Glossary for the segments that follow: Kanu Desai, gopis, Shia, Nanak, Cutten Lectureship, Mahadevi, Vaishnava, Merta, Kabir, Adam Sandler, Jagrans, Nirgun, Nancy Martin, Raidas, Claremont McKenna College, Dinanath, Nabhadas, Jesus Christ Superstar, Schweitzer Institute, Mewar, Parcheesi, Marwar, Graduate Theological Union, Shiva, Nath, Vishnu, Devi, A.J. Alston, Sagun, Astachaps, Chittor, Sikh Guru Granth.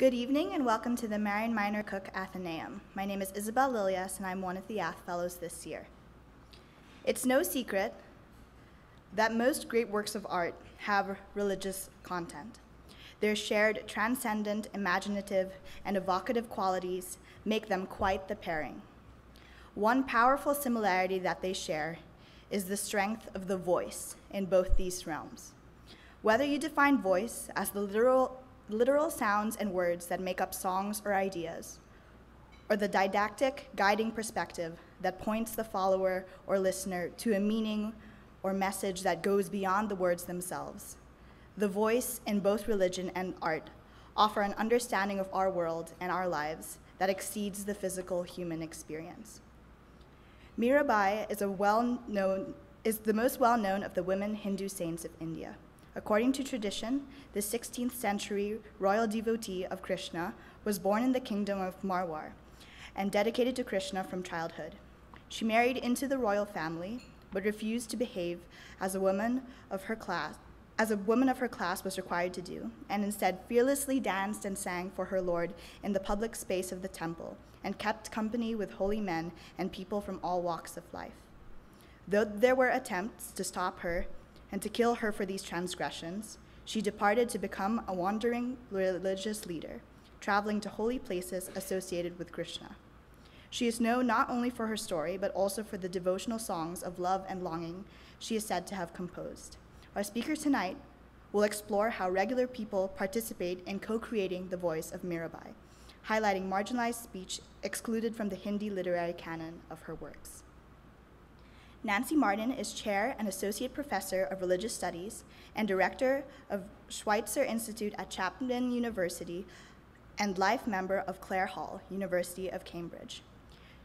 Good evening and welcome to the Marian Miner Cook Athenaeum. My name is Isabel Lilias and I'm one of the Ath Fellows this year. It's no secret that most great works of art have religious content. Their shared transcendent, imaginative, and evocative qualities make them quite the pairing. One powerful similarity that they share is the strength of the voice in both these realms. Whether you define voice as the literal sounds and words that make up songs or ideas, or the didactic, guiding perspective that points the follower or listener to a meaning or message that goes beyond the words themselves. The voice in both religion and art offer an understanding of our world and our lives that exceeds the physical human experience. Mirabai is the most well-known of the women Hindu saints of India. According to tradition, the 16th century royal devotee of Krishna was born in the kingdom of Marwar and dedicated to Krishna from childhood. She married into the royal family, but refused to behave as a woman of her class, was required to do, and instead fearlessly danced and sang for her Lord in the public space of the temple, and kept company with holy men and people from all walks of life. Though there were attempts to stop her and to kill her for these transgressions, she departed to become a wandering religious leader, traveling to holy places associated with Krishna. She is known not only for her story, but also for the devotional songs of love and longing she is said to have composed. Our speaker tonight will explore how regular people participate in co-creating the voice of Mirabai, highlighting marginalized speech excluded from the Hindi literary canon of her works. Nancy Martin is Chair and Associate Professor of Religious Studies and Director of Schweitzer Institute at Chapman University and Life Member of Clare Hall, University of Cambridge.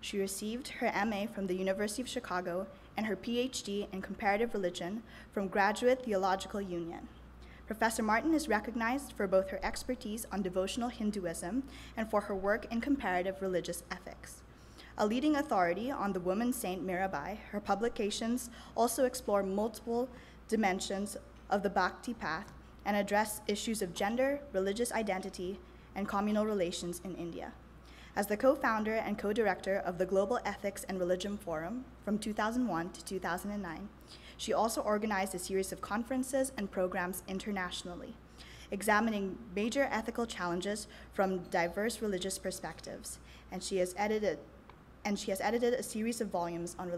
She received her MA from the University of Chicago and her PhD in Comparative Religion from Graduate Theological Union. Professor Martin is recognized for both her expertise on devotional Hinduism and for her work in comparative religious ethics. A leading authority on the woman saint Mirabai, her publications also explore multiple dimensions of the bhakti path and address issues of gender, religious identity, and communal relations in India. As the co-founder and co-director of the Global Ethics and Religion Forum from 2001 to 2009, she also organized a series of conferences and programs internationally, examining major ethical challenges from diverse religious perspectives, and she has edited a series of volumes on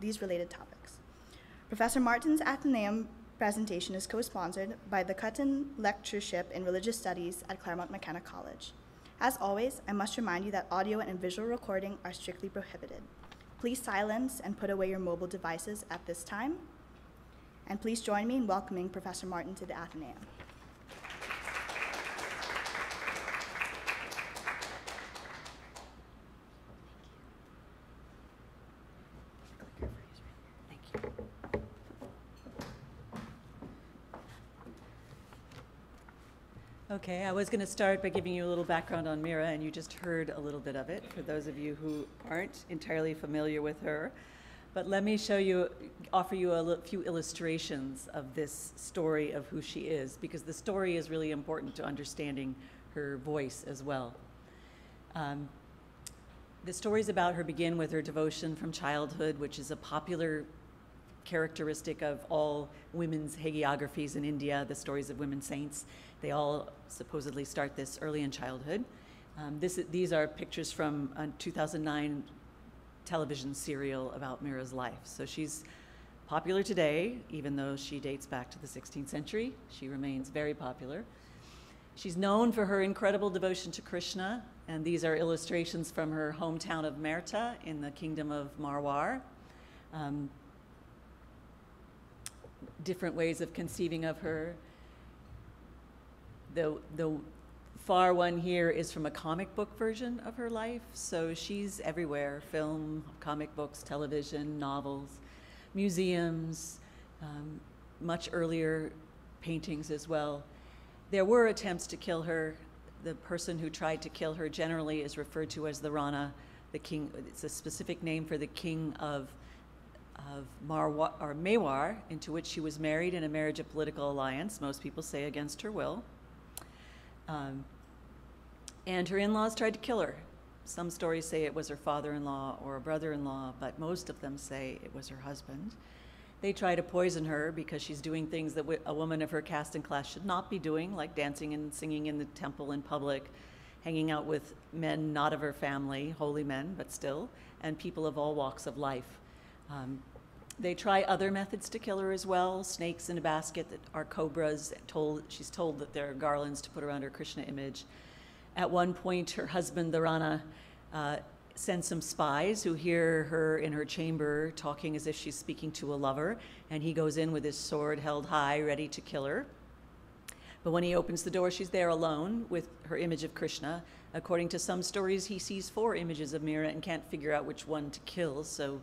these related topics. Professor Martin's Athenaeum presentation is co-sponsored by the Cutten Lectureship in Religious Studies at Claremont McKenna College. As always, I must remind you that audio and visual recording are strictly prohibited. Please silence and put away your mobile devices at this time. And please join me in welcoming Professor Martin to the Athenaeum. Okay, I was going to start by giving you a little background on Mira, and you just heard a little bit of it, for those of you who aren't entirely familiar with her. But let me offer you a few illustrations of this story of who she is, because the story is really important to understanding her voice as well. The stories about her begin with her devotion from childhood, which is a popular characteristic of all women's hagiographies in India, the stories of women saints. They all supposedly start this early in childhood. These are pictures from a 2009 television serial about Mira's life. So she's popular today, even though she dates back to the 16th century. She remains very popular. She's known for her incredible devotion to Krishna, and these are illustrations from her hometown of Merta in the kingdom of Marwar. Different ways of conceiving of her. The far one here is from a comic book version of her life, so she's everywhere: film, comic books, television, novels, museums, much earlier paintings as well. There were attempts to kill her. The person who tried to kill her generally is referred to as the Rana, the king. It's a specific name for the king of Mewar, into which she was married in a marriage of political alliance, most people say against her will. and her in-laws tried to kill her. Some stories say it was her father-in-law or a brother-in-law, but most of them say it was her husband. They try to poison her because she's doing things that a woman of her caste and class should not be doing, like dancing and singing in the temple in public, hanging out with men not of her family, holy men, but still, and people of all walks of life. They try other methods to kill her as well, snakes in a basket that are cobras. She's told that there are garlands to put around her Krishna image. At one point, her husband, the Rana, sends some spies who hear her in her chamber talking as if she's speaking to a lover, and he goes in with his sword held high, ready to kill her. But when he opens the door, she's there alone with her image of Krishna. According to some stories, he sees 4 images of Mira and can't figure out which one to kill, so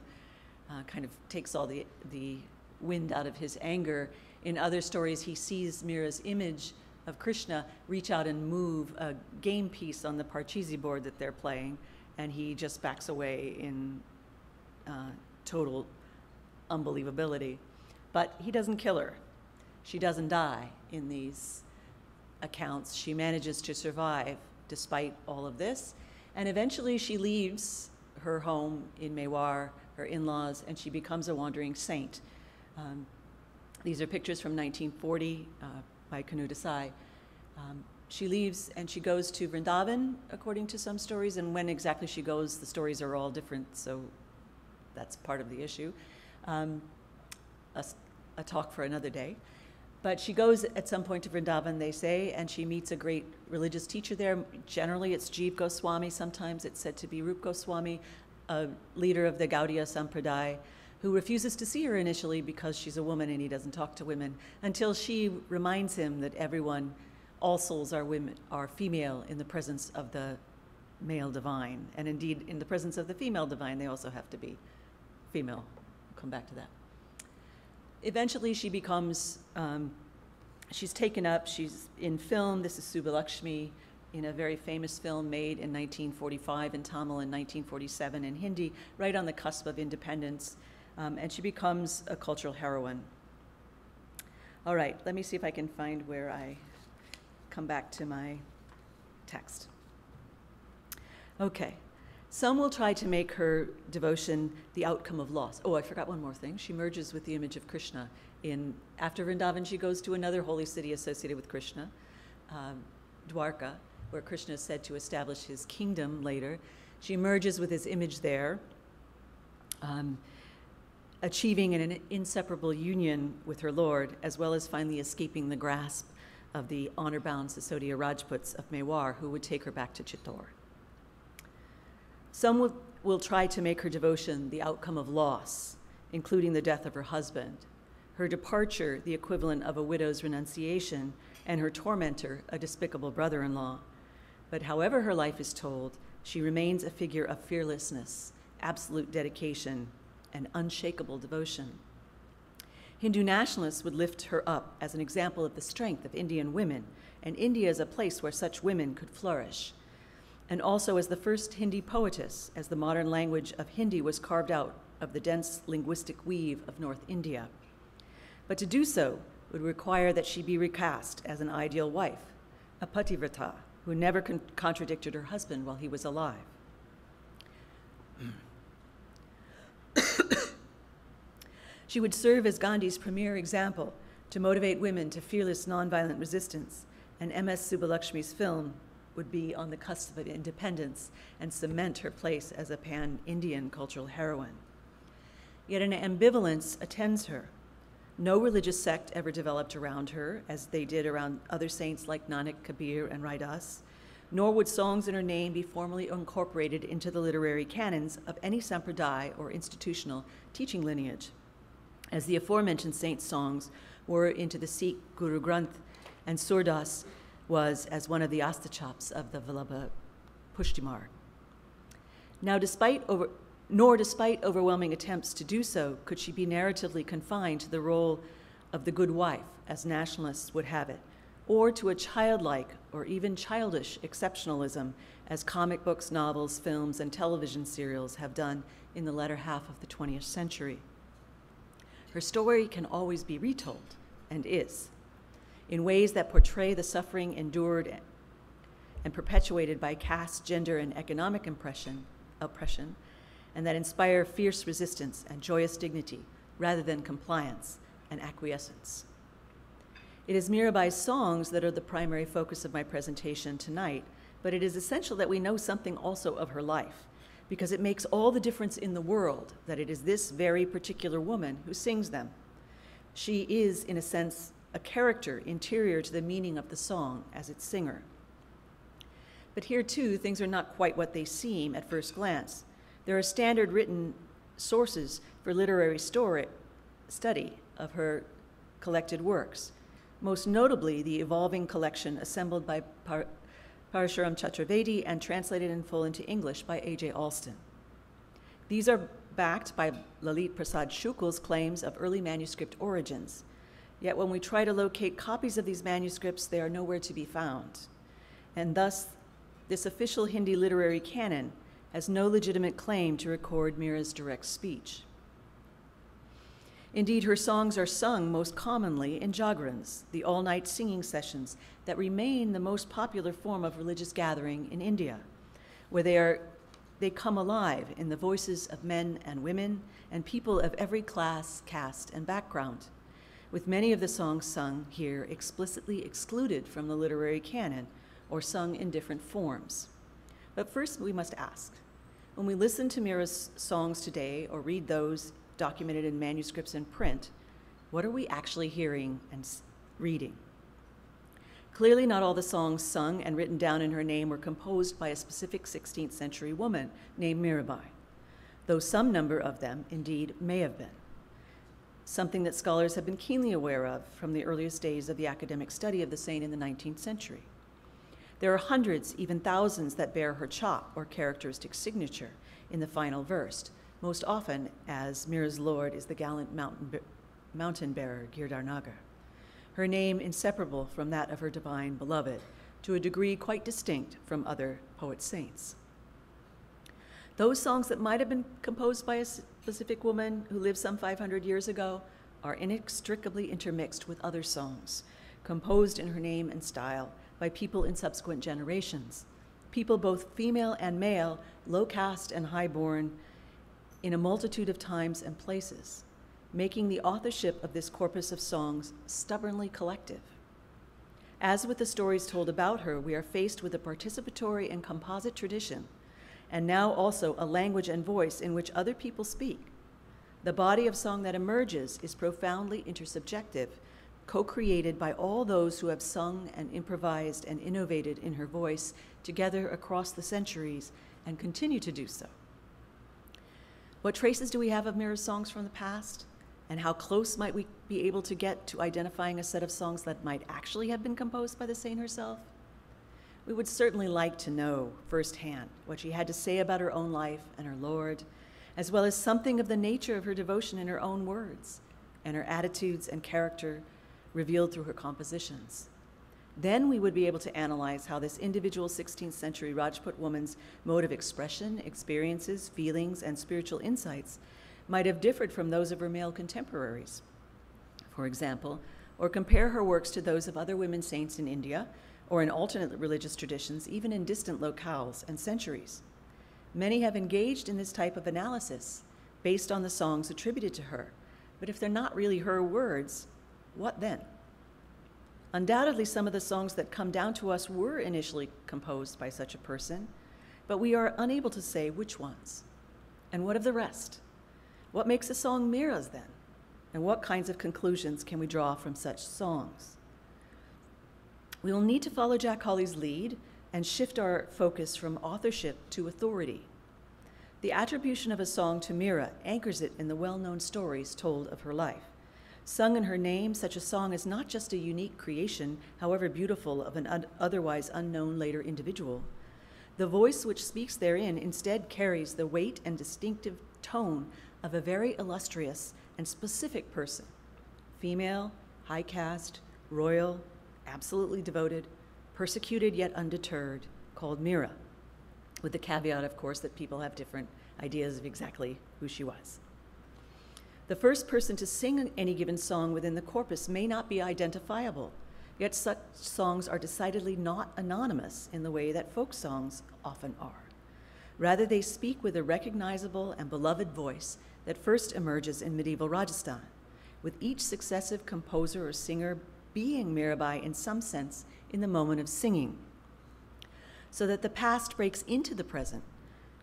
kind of takes all the wind out of his anger. In other stories, he sees Mira's image of Krishna reach out and move a game piece on the Parcheesi board that they're playing, and he just backs away in total unbelievability. But he doesn't kill her. She doesn't die in these accounts. She manages to survive despite all of this, and eventually she leaves her home in Mewar, her in-laws, and she becomes a wandering saint. These are pictures from 1940 by Kanu Desai. She leaves and she goes to Vrindavan, according to some stories, and when exactly she goes, the stories are all different, so that's part of the issue. A talk for another day. But she goes at some point to Vrindavan, they say, and she meets a great religious teacher there. Generally, it's Jeev Goswami. Sometimes it's said to be Rup Goswami, a leader of the Gaudiya Sampradaya, who refuses to see her initially because she's a woman and he doesn't talk to women, until she reminds him that everyone, all souls are women, are female in the presence of the male divine. And indeed, in the presence of the female divine, they also have to be female. We'll come back to that. Eventually, she becomes, she's taken up, she's in film. This is Subbulakshmi in a very famous film made in 1945 in Tamil and 1947 in Hindi, right on the cusp of independence, and she becomes a cultural heroine. All right, let me see if I can find where I come back to my text. Okay. Some will try to make her devotion the outcome of loss. Oh, I forgot one more thing. She merges with the image of Krishna. After Vrindavan, she goes to another holy city associated with Krishna, Dwarka, where Krishna is said to establish his kingdom later. She merges with his image there, achieving an inseparable union with her Lord, as well as finally escaping the grasp of the honor-bound Sisodia Rajputs of Mewar, who would take her back to Chittor. Some will try to make her devotion the outcome of loss, including the death of her husband, her departure the equivalent of a widow's renunciation, and her tormentor a despicable brother-in-law. But however her life is told, she remains a figure of fearlessness, absolute dedication, and unshakable devotion. Hindu nationalists would lift her up as an example of the strength of Indian women, and India is a place where such women could flourish, and also as the first Hindi poetess, as the modern language of Hindi was carved out of the dense linguistic weave of North India. But to do so would require that she be recast as an ideal wife, a pativrata, who never contradicted her husband while he was alive. She would serve as Gandhi's premier example to motivate women to fearless nonviolent resistance, and M.S. Subbulakshmi's film would be on the cusp of independence and cement her place as a pan-Indian cultural heroine. Yet an ambivalence attends her. No religious sect ever developed around her, as they did around other saints like Nanak, Kabir, and Raidas, nor would songs in her name be formally incorporated into the literary canons of any sampradaya or institutional teaching lineage, as the aforementioned saints' songs were into the Sikh Guru Granth, and Surdas was as one of the astachaps of the Vallabha Pushtimar. Now, despite overwhelming attempts to do so, could she be narratively confined to the role of the good wife, as nationalists would have it, or to a childlike or even childish exceptionalism, as comic books, novels, films, and television serials have done in the latter half of the 20th century. Her story can always be retold, and is, in ways that portray the suffering endured and perpetuated by caste, gender, and economic oppression, and that inspire fierce resistance and joyous dignity rather than compliance and acquiescence. It is Mirabai's songs that are the primary focus of my presentation tonight, but it is essential that we know something also of her life, because it makes all the difference in the world that it is this very particular woman who sings them. She is, in a sense, a character interior to the meaning of the song as its singer. But here, too, things are not quite what they seem at first glance. There are standard written sources for literary study of her collected works, most notably the evolving collection assembled by Parashuram Chaturvedi and translated in full into English by A.J. Alston. These are backed by Lalit Prasad Shukl's claims of early manuscript origins. Yet when we try to locate copies of these manuscripts, they are nowhere to be found. And thus, this official Hindi literary canon has no legitimate claim to record Mira's direct speech. Indeed, her songs are sung most commonly in jagrans, the all-night singing sessions that remain the most popular form of religious gathering in India, where they come alive in the voices of men and women and people of every class, caste, and background, with many of the songs sung here explicitly excluded from the literary canon or sung in different forms. But first, we must ask, when we listen to Mira's songs today or read those documented in manuscripts and print, what are we actually hearing and reading? Clearly not all the songs sung and written down in her name were composed by a specific 16th century woman named Mirabai, though some number of them indeed may have been, something that scholars have been keenly aware of from the earliest days of the academic study of the saint in the 19th century. There are hundreds, even thousands, that bear her chop or characteristic signature in the final verse, most often as Mira's lord is the gallant mountain bearer, Girdarnagar. Her name inseparable from that of her divine beloved, to a degree quite distinct from other poet saints. Those songs that might have been composed by a specific woman who lived some 500 years ago are inextricably intermixed with other songs, composed in her name and style by people in subsequent generations, people both female and male, low caste and high-born, in a multitude of times and places, making the authorship of this corpus of songs stubbornly collective. As with the stories told about her, we are faced with a participatory and composite tradition, and now also a language and voice in which other people speak. The body of song that emerges is profoundly intersubjective, co-created by all those who have sung and improvised and innovated in her voice together across the centuries and continue to do so. What traces do we have of Mira's songs from the past? And how close might we be able to get to identifying a set of songs that might actually have been composed by the saint herself? We would certainly like to know firsthand what she had to say about her own life and her Lord, as well as something of the nature of her devotion in her own words, and her attitudes and character revealed through her compositions. Then we would be able to analyze how this individual 16th century Rajput woman's mode of expression, experiences, feelings, and spiritual insights might have differed from those of her male contemporaries, for example, or compare her works to those of other women saints in India or in alternate religious traditions, even in distant locales and centuries. Many have engaged in this type of analysis based on the songs attributed to her, but if they're not really her words, what then? Undoubtedly, some of the songs that come down to us were initially composed by such a person, but we are unable to say which ones. And what of the rest? What makes a song Mira's then? And what kinds of conclusions can we draw from such songs? We will need to follow Jack Hawley's lead and shift our focus from authorship to authority. The attribution of a song to Mira anchors it in the well-known stories told of her life. Sung in her name, such a song is not just a unique creation, however beautiful, of an otherwise unknown later individual. The voice which speaks therein instead carries the weight and distinctive tone of a very illustrious and specific person, female, high caste, royal, absolutely devoted, persecuted yet undeterred, called Mira, with the caveat, of course, that people have different ideas of exactly who she was. The first person to sing any given song within the corpus may not be identifiable, Yet such songs are decidedly not anonymous in the way that folk songs often are. Rather, they speak with a recognizable and beloved voice that first emerges in medieval Rajasthan, with each successive composer or singer being Mirabai in some sense in the moment of singing, so that the past breaks into the present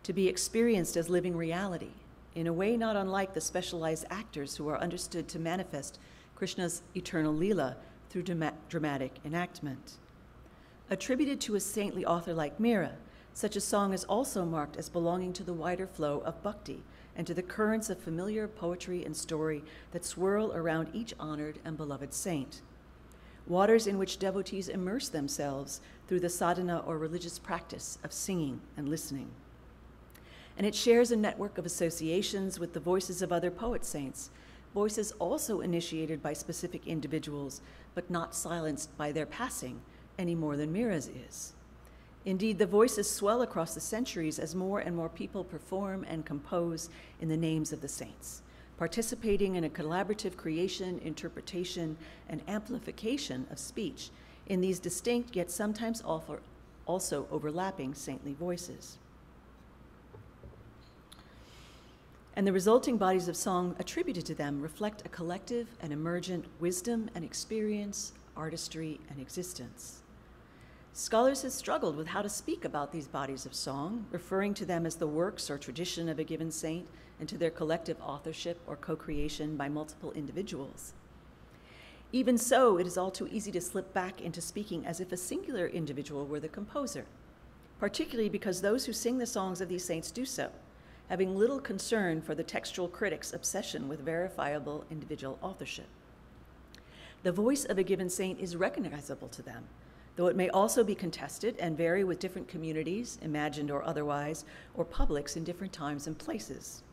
to be experienced as living reality in a way not unlike the specialized actors who are understood to manifest Krishna's eternal Leela through dramatic enactment. Attributed to a saintly author like Mira, such a song is also marked as belonging to the wider flow of bhakti and to the currents of familiar poetry and story that swirl around each honored and beloved saint. Waters in which devotees immerse themselves through the sadhana or religious practice of singing and listening. And it shares a network of associations with the voices of other poet saints, voices also initiated by specific individuals, but not silenced by their passing any more than Mira's is. Indeed, the voices swell across the centuries as more and more people perform and compose in the names of the saints, participating in a collaborative creation, interpretation, and amplification of speech in these distinct yet sometimes also overlapping saintly voices. And the resulting bodies of song attributed to them reflect a collective and emergent wisdom and experience, artistry and existence. Scholars have struggled with how to speak about these bodies of song, referring to them as the works or tradition of a given saint and to their collective authorship or co-creation by multiple individuals. Even so, it is all too easy to slip back into speaking as if a singular individual were the composer, particularly because those who sing the songs of these saints do so, having little concern for the textual critic's obsession with verifiable individual authorship. The voice of a given saint is recognizable to them, though it may also be contested and vary with different communities, imagined or otherwise, or publics in different times and places.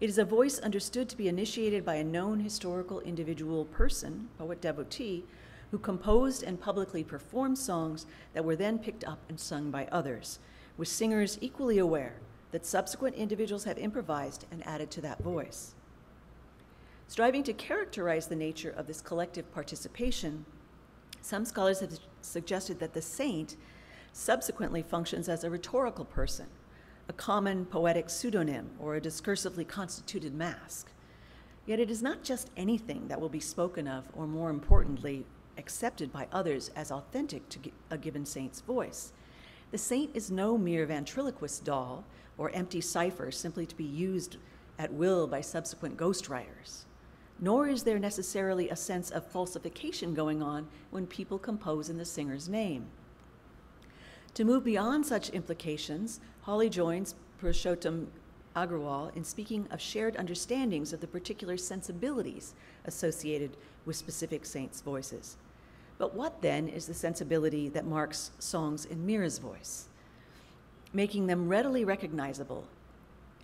It is a voice understood to be initiated by a known historical individual person, poet devotee, who composed and publicly performed songs that were then picked up and sung by others, with singers equally aware that subsequent individuals have improvised and added to that voice. Striving to characterize the nature of this collective participation, some scholars have suggested that the saint subsequently functions as a rhetorical person, a common poetic pseudonym or a discursively constituted mask. Yet it is not just anything that will be spoken of or, more importantly, accepted by others as authentic to a given saint's voice. The saint is no mere ventriloquist doll or empty cipher simply to be used at will by subsequent ghostwriters. Nor is there necessarily a sense of falsification going on when people compose in the singer's name. To move beyond such implications, Holly joins Purushottam Agrawal in speaking of shared understandings of the particular sensibilities associated with specific saints' voices. But what then is the sensibility that marks songs in Mira's voice, making them readily recognizable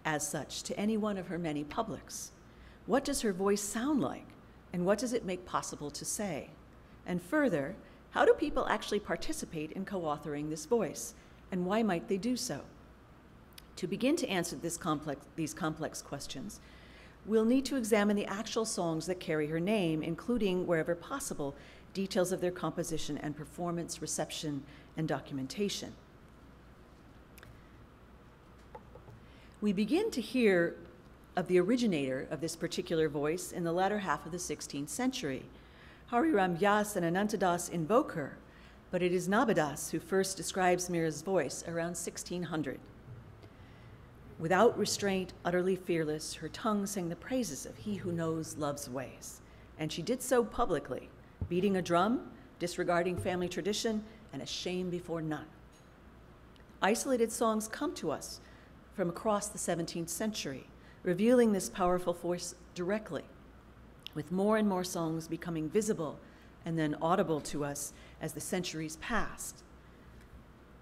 as such to any one of her many publics? What does her voice sound like, and what does it make possible to say? And further, how do people actually participate in co-authoring this voice, and why might they do so? To begin to answer these complex questions, we'll need to examine the actual songs that carry her name, including, wherever possible, details of their composition and performance, reception, and documentation. We begin to hear of the originator of this particular voice in the latter half of the 16th century. Hari Ram Vyas and Anantadas invoke her, but it is Nabhadas who first describes Mira's voice around 1600. Without restraint, utterly fearless, her tongue sang the praises of he who knows love's ways, and she did so publicly, beating a drum, disregarding family tradition, and ashamed before none. Isolated songs come to us from across the 17th century, revealing this powerful force directly, with more and more songs becoming visible and then audible to us as the centuries passed.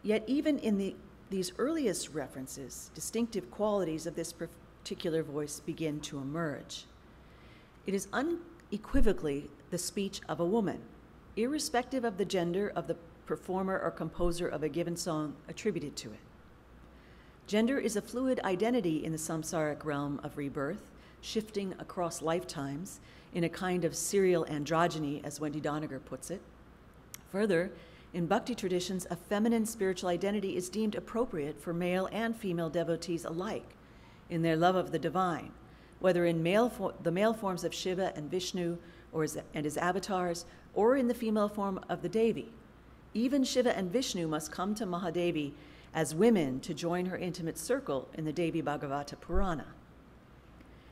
Yet even in these earliest references, distinctive qualities of this particular voice begin to emerge. It is unequivocally the speech of a woman, irrespective of the gender of the performer or composer of a given song attributed to it. Gender is a fluid identity in the samsaric realm of rebirth, shifting across lifetimes in a kind of serial androgyny, as Wendy Doniger puts it. Further, in bhakti traditions, a feminine spiritual identity is deemed appropriate for male and female devotees alike in their love of the divine, whether in the male forms of Shiva and Vishnu and his avatars, or in the female form of the Devi. Even Shiva and Vishnu must come to Mahadevi as women to join her intimate circle in the Devi Bhagavata Purana.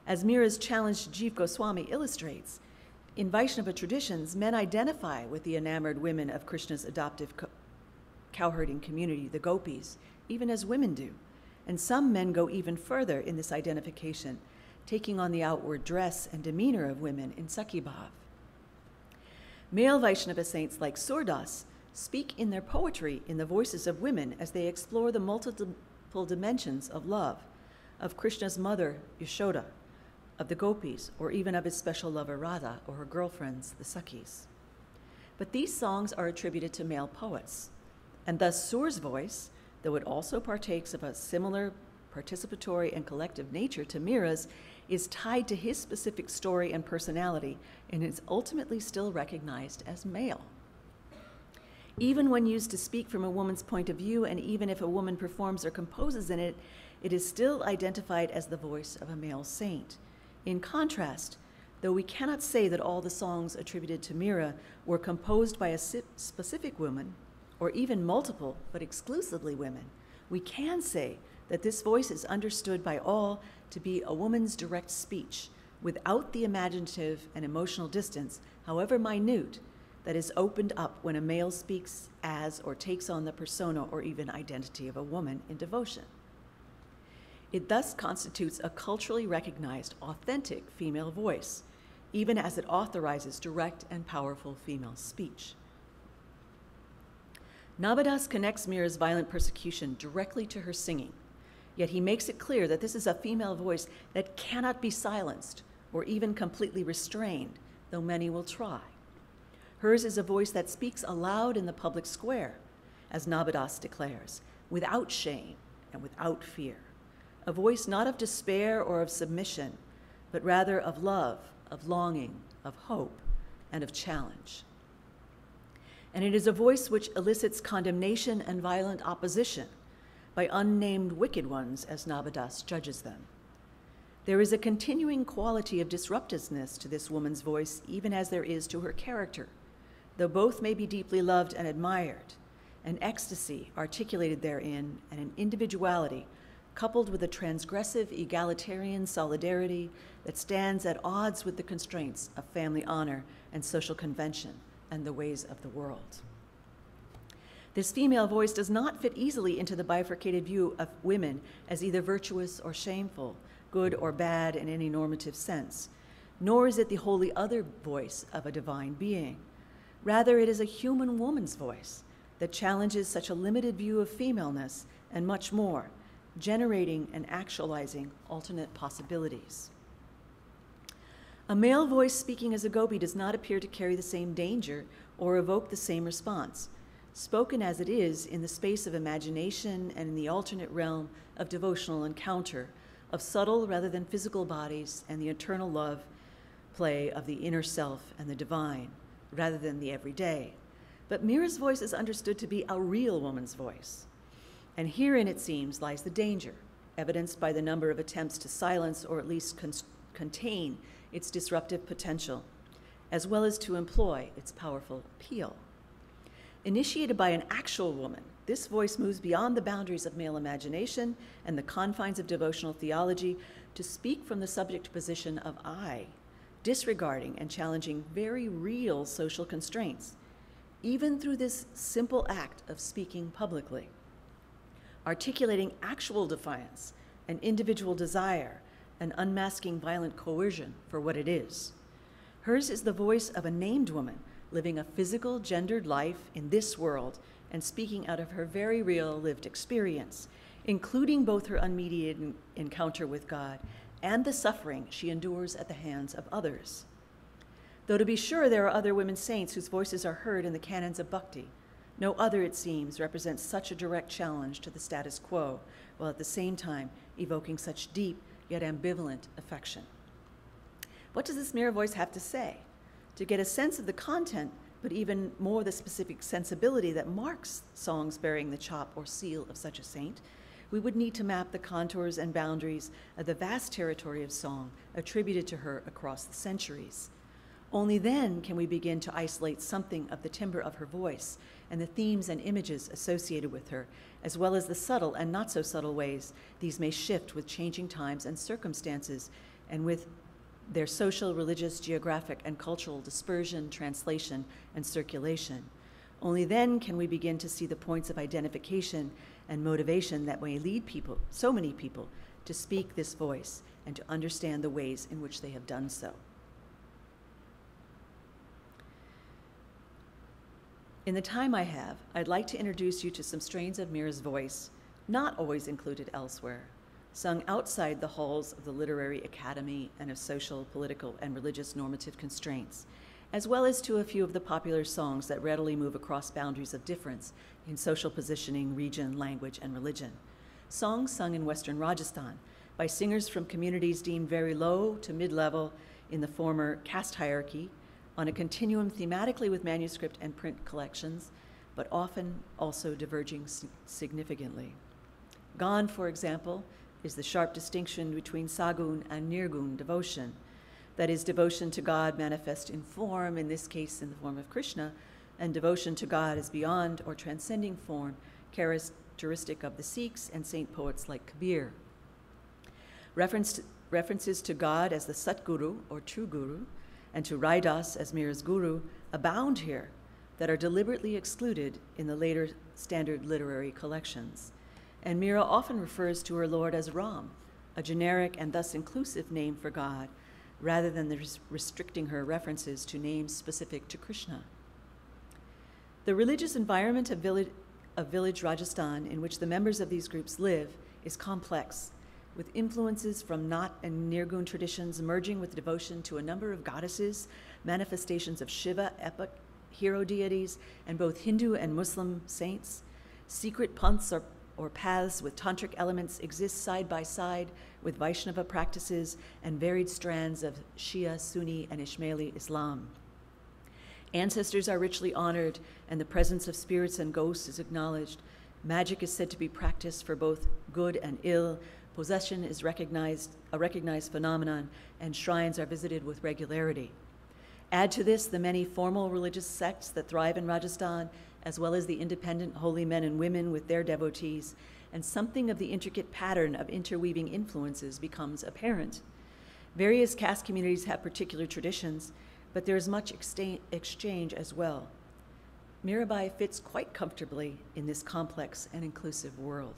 As Mira's challenge to Jeev Goswami illustrates, in Vaishnava traditions, men identify with the enamored women of Krishna's adoptive cowherding community, the gopis, even as women do. And some men go even further in this identification, taking on the outward dress and demeanor of women in Sakibhav. Male Vaishnava saints like Surdas speak in their poetry in the voices of women as they explore the multiple dimensions of love, of Krishna's mother, Yashoda, of the gopis, or even of his special lover, Radha, or her girlfriends, the Sakhis. But these songs are attributed to male poets, and thus Sur's voice, though it also partakes of a similar participatory and collective nature to Mira's, is tied to his specific story and personality, and is ultimately still recognized as male. Even when used to speak from a woman's point of view, and even if a woman performs or composes in it, it is still identified as the voice of a male saint. In contrast, though we cannot say that all the songs attributed to Mira were composed by a specific woman, or even multiple, but exclusively women, we can say that this voice is understood by all to be a woman's direct speech, without the imaginative and emotional distance, however minute, that is opened up when a male speaks as or takes on the persona or even identity of a woman in devotion. It thus constitutes a culturally recognized, authentic female voice, even as it authorizes direct and powerful female speech. Nabhadas connects Mira's violent persecution directly to her singing, yet he makes it clear that this is a female voice that cannot be silenced or even completely restrained, though many will try. Hers is a voice that speaks aloud in the public square, as Nabhadas declares, without shame and without fear. A voice not of despair or of submission, but rather of love, of longing, of hope, and of challenge. And it is a voice which elicits condemnation and violent opposition by unnamed wicked ones, as Nabhadas judges them. There is a continuing quality of disruptiveness to this woman's voice, even as there is to her character, though both may be deeply loved and admired, an ecstasy articulated therein, and an individuality coupled with a transgressive egalitarian solidarity that stands at odds with the constraints of family honor and social convention and the ways of the world. This female voice does not fit easily into the bifurcated view of women as either virtuous or shameful, good or bad in any normative sense, nor is it the wholly other voice of a divine being. Rather, it is a human woman's voice that challenges such a limited view of femaleness and much more, generating and actualizing alternate possibilities. A male voice speaking as a gopi does not appear to carry the same danger or evoke the same response, spoken as it is in the space of imagination and in the alternate realm of devotional encounter, of subtle rather than physical bodies and the eternal love play of the inner self and the divine, rather than the everyday. But Mira's voice is understood to be a real woman's voice. And herein, it seems, lies the danger, evidenced by the number of attempts to silence or at least contain its disruptive potential, as well as to employ its powerful appeal. Initiated by an actual woman, this voice moves beyond the boundaries of male imagination and the confines of devotional theology to speak from the subject position of I, disregarding and challenging very real social constraints, even through this simple act of speaking publicly, articulating actual defiance, an individual desire, and unmasking violent coercion for what it is. Hers is the voice of a named woman living a physical, gendered life in this world and speaking out of her very real lived experience, including both her unmediated encounter with God and the suffering she endures at the hands of others. Though to be sure there are other women saints whose voices are heard in the canons of bhakti, no other, it seems, represents such a direct challenge to the status quo, while at the same time evoking such deep yet ambivalent affection. What does this Mira voice have to say? To get a sense of the content, but even more the specific sensibility that marks songs bearing the chop or seal of such a saint, we would need to map the contours and boundaries of the vast territory of song attributed to her across the centuries. Only then can we begin to isolate something of the timbre of her voice and the themes and images associated with her, as well as the subtle and not so subtle ways these may shift with changing times and circumstances and with their social, religious, geographic, and cultural dispersion, translation, and circulation. Only then can we begin to see the points of identification and motivation that may lead people, so many people, to speak this voice and to understand the ways in which they have done so. In the time I have, I'd like to introduce you to some strains of Mira's voice, not always included elsewhere, sung outside the halls of the literary academy and of social, political, and religious normative constraints, as well as to a few of the popular songs that readily move across boundaries of difference in social positioning, region, language, and religion. Songs sung in Western Rajasthan by singers from communities deemed very low to mid-level in the former caste hierarchy, on a continuum thematically with manuscript and print collections, but often also diverging significantly. Gone, for example, is the sharp distinction between Sagun and Nirgun devotion, that is, devotion to God manifest in form, in this case in the form of Krishna, and devotion to God as beyond or transcending form, characteristic of the Sikhs and saint poets like Kabir. References to God as the Satguru, or true guru, and to Raidas as Mira's guru, abound here that are deliberately excluded in the later standard literary collections. And Mira often refers to her Lord as Ram, a generic and thus inclusive name for God, rather than the restricting her references to names specific to Krishna. The religious environment of village Rajasthan in which the members of these groups live is complex, with influences from Nath and Nirgun traditions merging with devotion to a number of goddesses, manifestations of Shiva, epic hero deities, and both Hindu and Muslim saints. Secret punths or paths with tantric elements exist side by side with Vaishnava practices and varied strands of Shia, Sunni, and Ismaili Islam. Ancestors are richly honored, and the presence of spirits and ghosts is acknowledged. Magic is said to be practiced for both good and ill. Possession is a recognized phenomenon, and shrines are visited with regularity. Add to this the many formal religious sects that thrive in Rajasthan, as well as the independent holy men and women with their devotees, and something of the intricate pattern of interweaving influences becomes apparent. Various caste communities have particular traditions, but there is much exchange as well. Mirabai fits quite comfortably in this complex and inclusive world.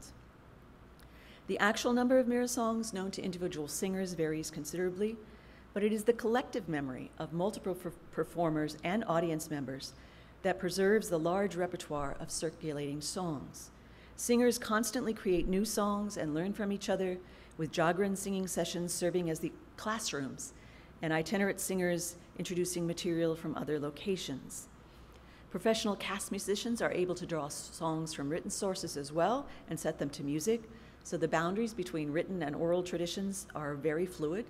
The actual number of Mira songs known to individual singers varies considerably, but it is the collective memory of multiple performers and audience members that preserves the large repertoire of circulating songs. Singers constantly create new songs and learn from each other, with Jagran singing sessions serving as the classrooms and itinerant singers introducing material from other locations. Professional caste musicians are able to draw songs from written sources as well and set them to music, so the boundaries between written and oral traditions are very fluid.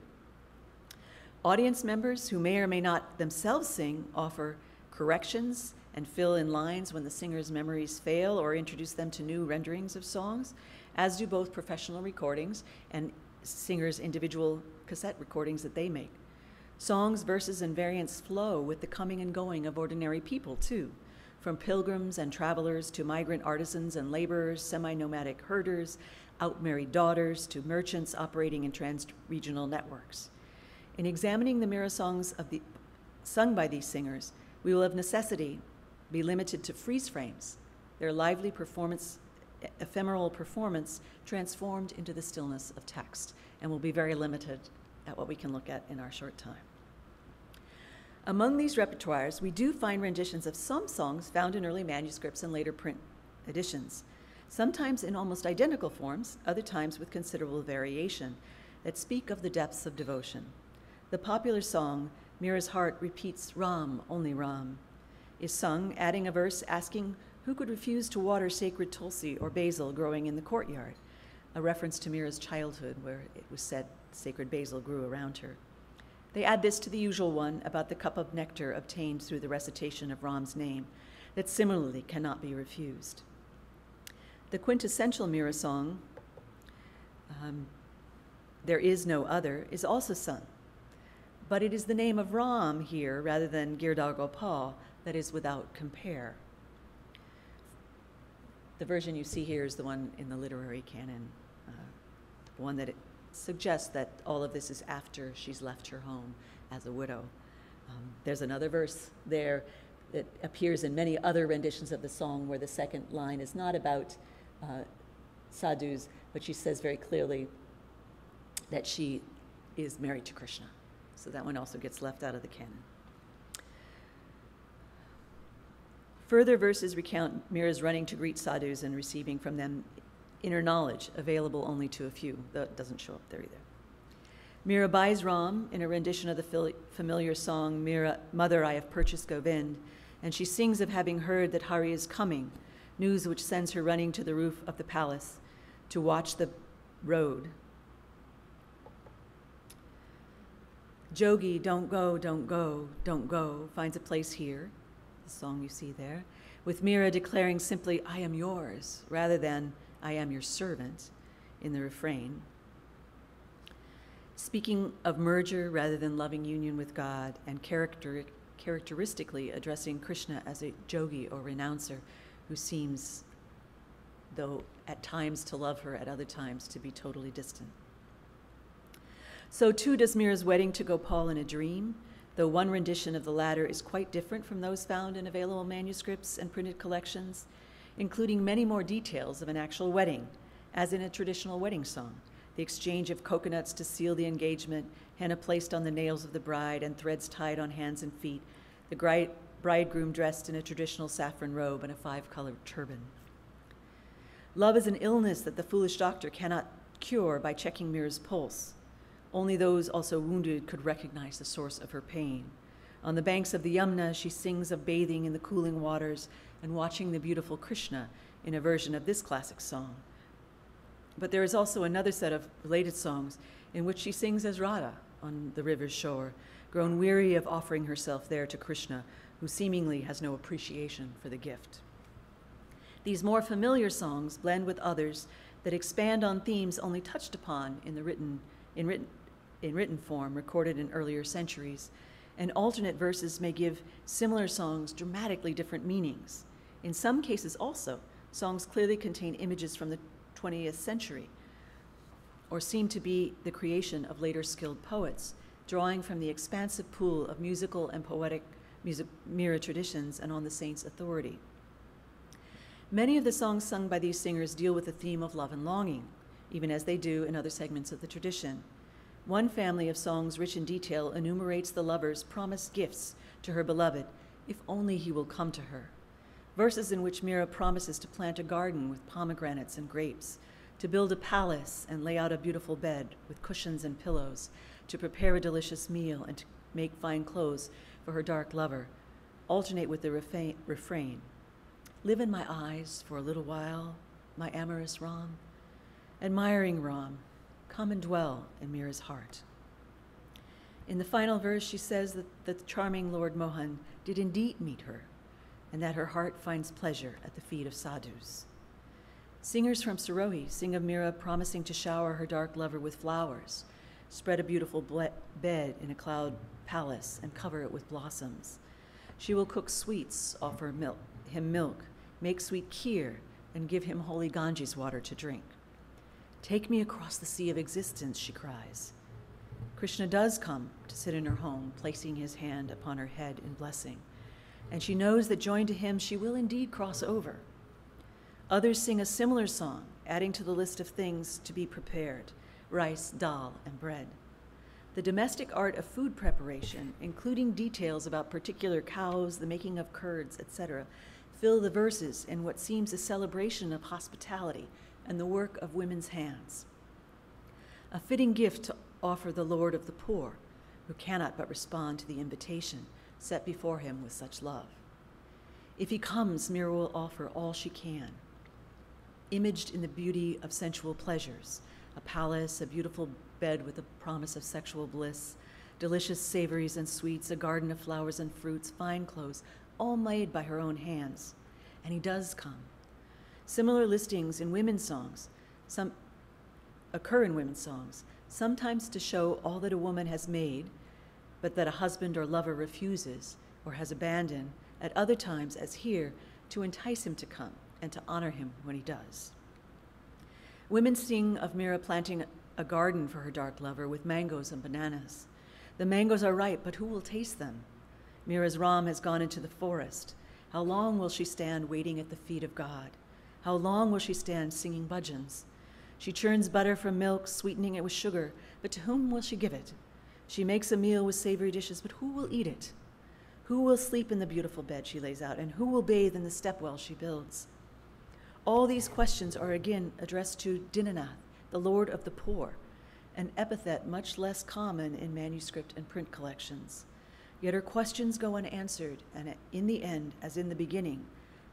Audience members who may or may not themselves sing offer corrections and fill in lines when the singer's memories fail or introduce them to new renderings of songs, as do both professional recordings and singers' individual cassette recordings that they make. Songs, verses, and variants flow with the coming and going of ordinary people too, from pilgrims and travelers to migrant artisans and laborers, semi-nomadic herders, out-married daughters to merchants operating in trans-regional networks. In examining the Mira songs sung by these singers, we will of necessity be limited to freeze frames, their lively performance, ephemeral performance transformed into the stillness of text, and we'll be very limited at what we can look at in our short time. Among these repertoires, we do find renditions of some songs found in early manuscripts and later print editions, sometimes in almost identical forms, other times with considerable variation, that speak of the depths of devotion. The popular song, Mira's Heart Repeats Ram, Only Ram, is sung, adding a verse asking who could refuse to water sacred tulsi or basil growing in the courtyard, a reference to Mira's childhood where it was said sacred basil grew around her. They add this to the usual one about the cup of nectar obtained through the recitation of Ram's name, that similarly cannot be refused. The quintessential Mira song, There Is No Other, is also sung, but it is the name of Ram here rather than Girdar Gopal that is without compare. The version you see here is the one in the literary canon, the one that it suggests that all of this is after she's left her home as a widow. There's another verse there that appears in many other renditions of the song where the second line is not about sadhus, but she says very clearly that she is married to Krishna. So that one also gets left out of the canon. Further verses recount Mira's running to greet sadhus and receiving from them inner knowledge available only to a few. That doesn't show up there either. Mirabai's Ram, in a rendition of the familiar song, Mira, Mother, I Have Purchased Govind, and she sings of having heard that Hari is coming, news which sends her running to the roof of the palace to watch the road. Jogi, don't go, don't go, don't go, finds a place here, the song you see there, with Mira declaring simply, I am yours, rather than I am your servant in the refrain. Speaking of merger rather than loving union with God, and characteristically addressing Krishna as a jogi or renouncer who seems, though at times to love her, at other times to be totally distant. So too does Mira's wedding to Gopal in a dream, though one rendition of the latter is quite different from those found in available manuscripts and printed collections, including many more details of an actual wedding, as in a traditional wedding song. The exchange of coconuts to seal the engagement, henna placed on the nails of the bride and threads tied on hands and feet, the bridegroom dressed in a traditional saffron robe and a five-colored turban. Love is an illness that the foolish doctor cannot cure by checking Mira's pulse. Only those also wounded could recognize the source of her pain. On the banks of the Yamuna, she sings of bathing in the cooling waters and watching the beautiful Krishna in a version of this classic song. But there is also another set of related songs in which she sings as Radha on the river's shore, grown weary of offering herself there to Krishna, who seemingly has no appreciation for the gift. These more familiar songs blend with others that expand on themes only touched upon in the written form recorded in earlier centuries, and alternate verses may give similar songs dramatically different meanings. In some cases also, songs clearly contain images from the 20th century, or seem to be the creation of later skilled poets, drawing from the expansive pool of musical and poetic Mira traditions and on the saints' authority. Many of the songs sung by these singers deal with the theme of love and longing, even as they do in other segments of the tradition. One family of songs rich in detail enumerates the lover's promised gifts to her beloved, if only he will come to her. Verses in which Mira promises to plant a garden with pomegranates and grapes, to build a palace and lay out a beautiful bed with cushions and pillows, to prepare a delicious meal and to make fine clothes for her dark lover, alternate with the refrain, live in my eyes for a little while, my amorous Ram, admiring Ram, come and dwell in Mira's heart. In the final verse, she says that the charming Lord Mohan did indeed meet her, and that her heart finds pleasure at the feet of sadhus. Singers from Sarohi sing of Mira promising to shower her dark lover with flowers, spread a beautiful bed in a cloud palace and cover it with blossoms. She will cook sweets, offer him milk, make sweet kheer, and give him holy Ganges water to drink. Take me across the sea of existence, she cries. Krishna does come to sit in her home, placing his hand upon her head in blessing, and she knows that joined to him, she will indeed cross over. Others sing a similar song, adding to the list of things to be prepared, rice, dal, and bread. The domestic art of food preparation, including details about particular cows, the making of curds, etc., fill the verses in what seems a celebration of hospitality and the work of women's hands. A fitting gift to offer the Lord of the poor, who cannot but respond to the invitation set before him with such love. If he comes, Mira will offer all she can, imaged in the beauty of sensual pleasures, a palace, a beautiful bed with a promise of sexual bliss, delicious savories and sweets, a garden of flowers and fruits, fine clothes, all made by her own hands. And he does come. Similar listings in women's songs, some occur in women's songs, sometimes to show all that a woman has made, but that a husband or lover refuses or has abandoned, at other times, as here, to entice him to come and to honor him when he does. Women sing of Mira planting a garden for her dark lover with mangoes and bananas. The mangoes are ripe, but who will taste them? Mira's Ram has gone into the forest. How long will she stand waiting at the feet of God? How long will she stand singing bhajans? She churns butter from milk, sweetening it with sugar, but to whom will she give it? She makes a meal with savory dishes, but who will eat it? Who will sleep in the beautiful bed she lays out, and who will bathe in the step well she builds? All these questions are again addressed to Dinanath, the Lord of the Poor, an epithet much less common in manuscript and print collections. Yet her questions go unanswered, and in the end, as in the beginning,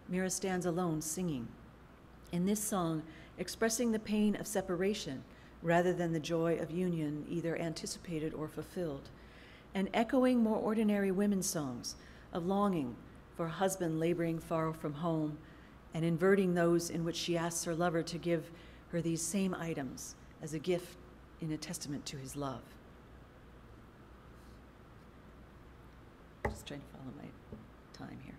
Mira stands alone singing. In this song, expressing the pain of separation rather than the joy of union, either anticipated or fulfilled, and echoing more ordinary women's songs of longing for a husband laboring far from home, and inverting those in which she asks her lover to give her these same items as a gift in a testament to his love. I'm just trying to follow my time here.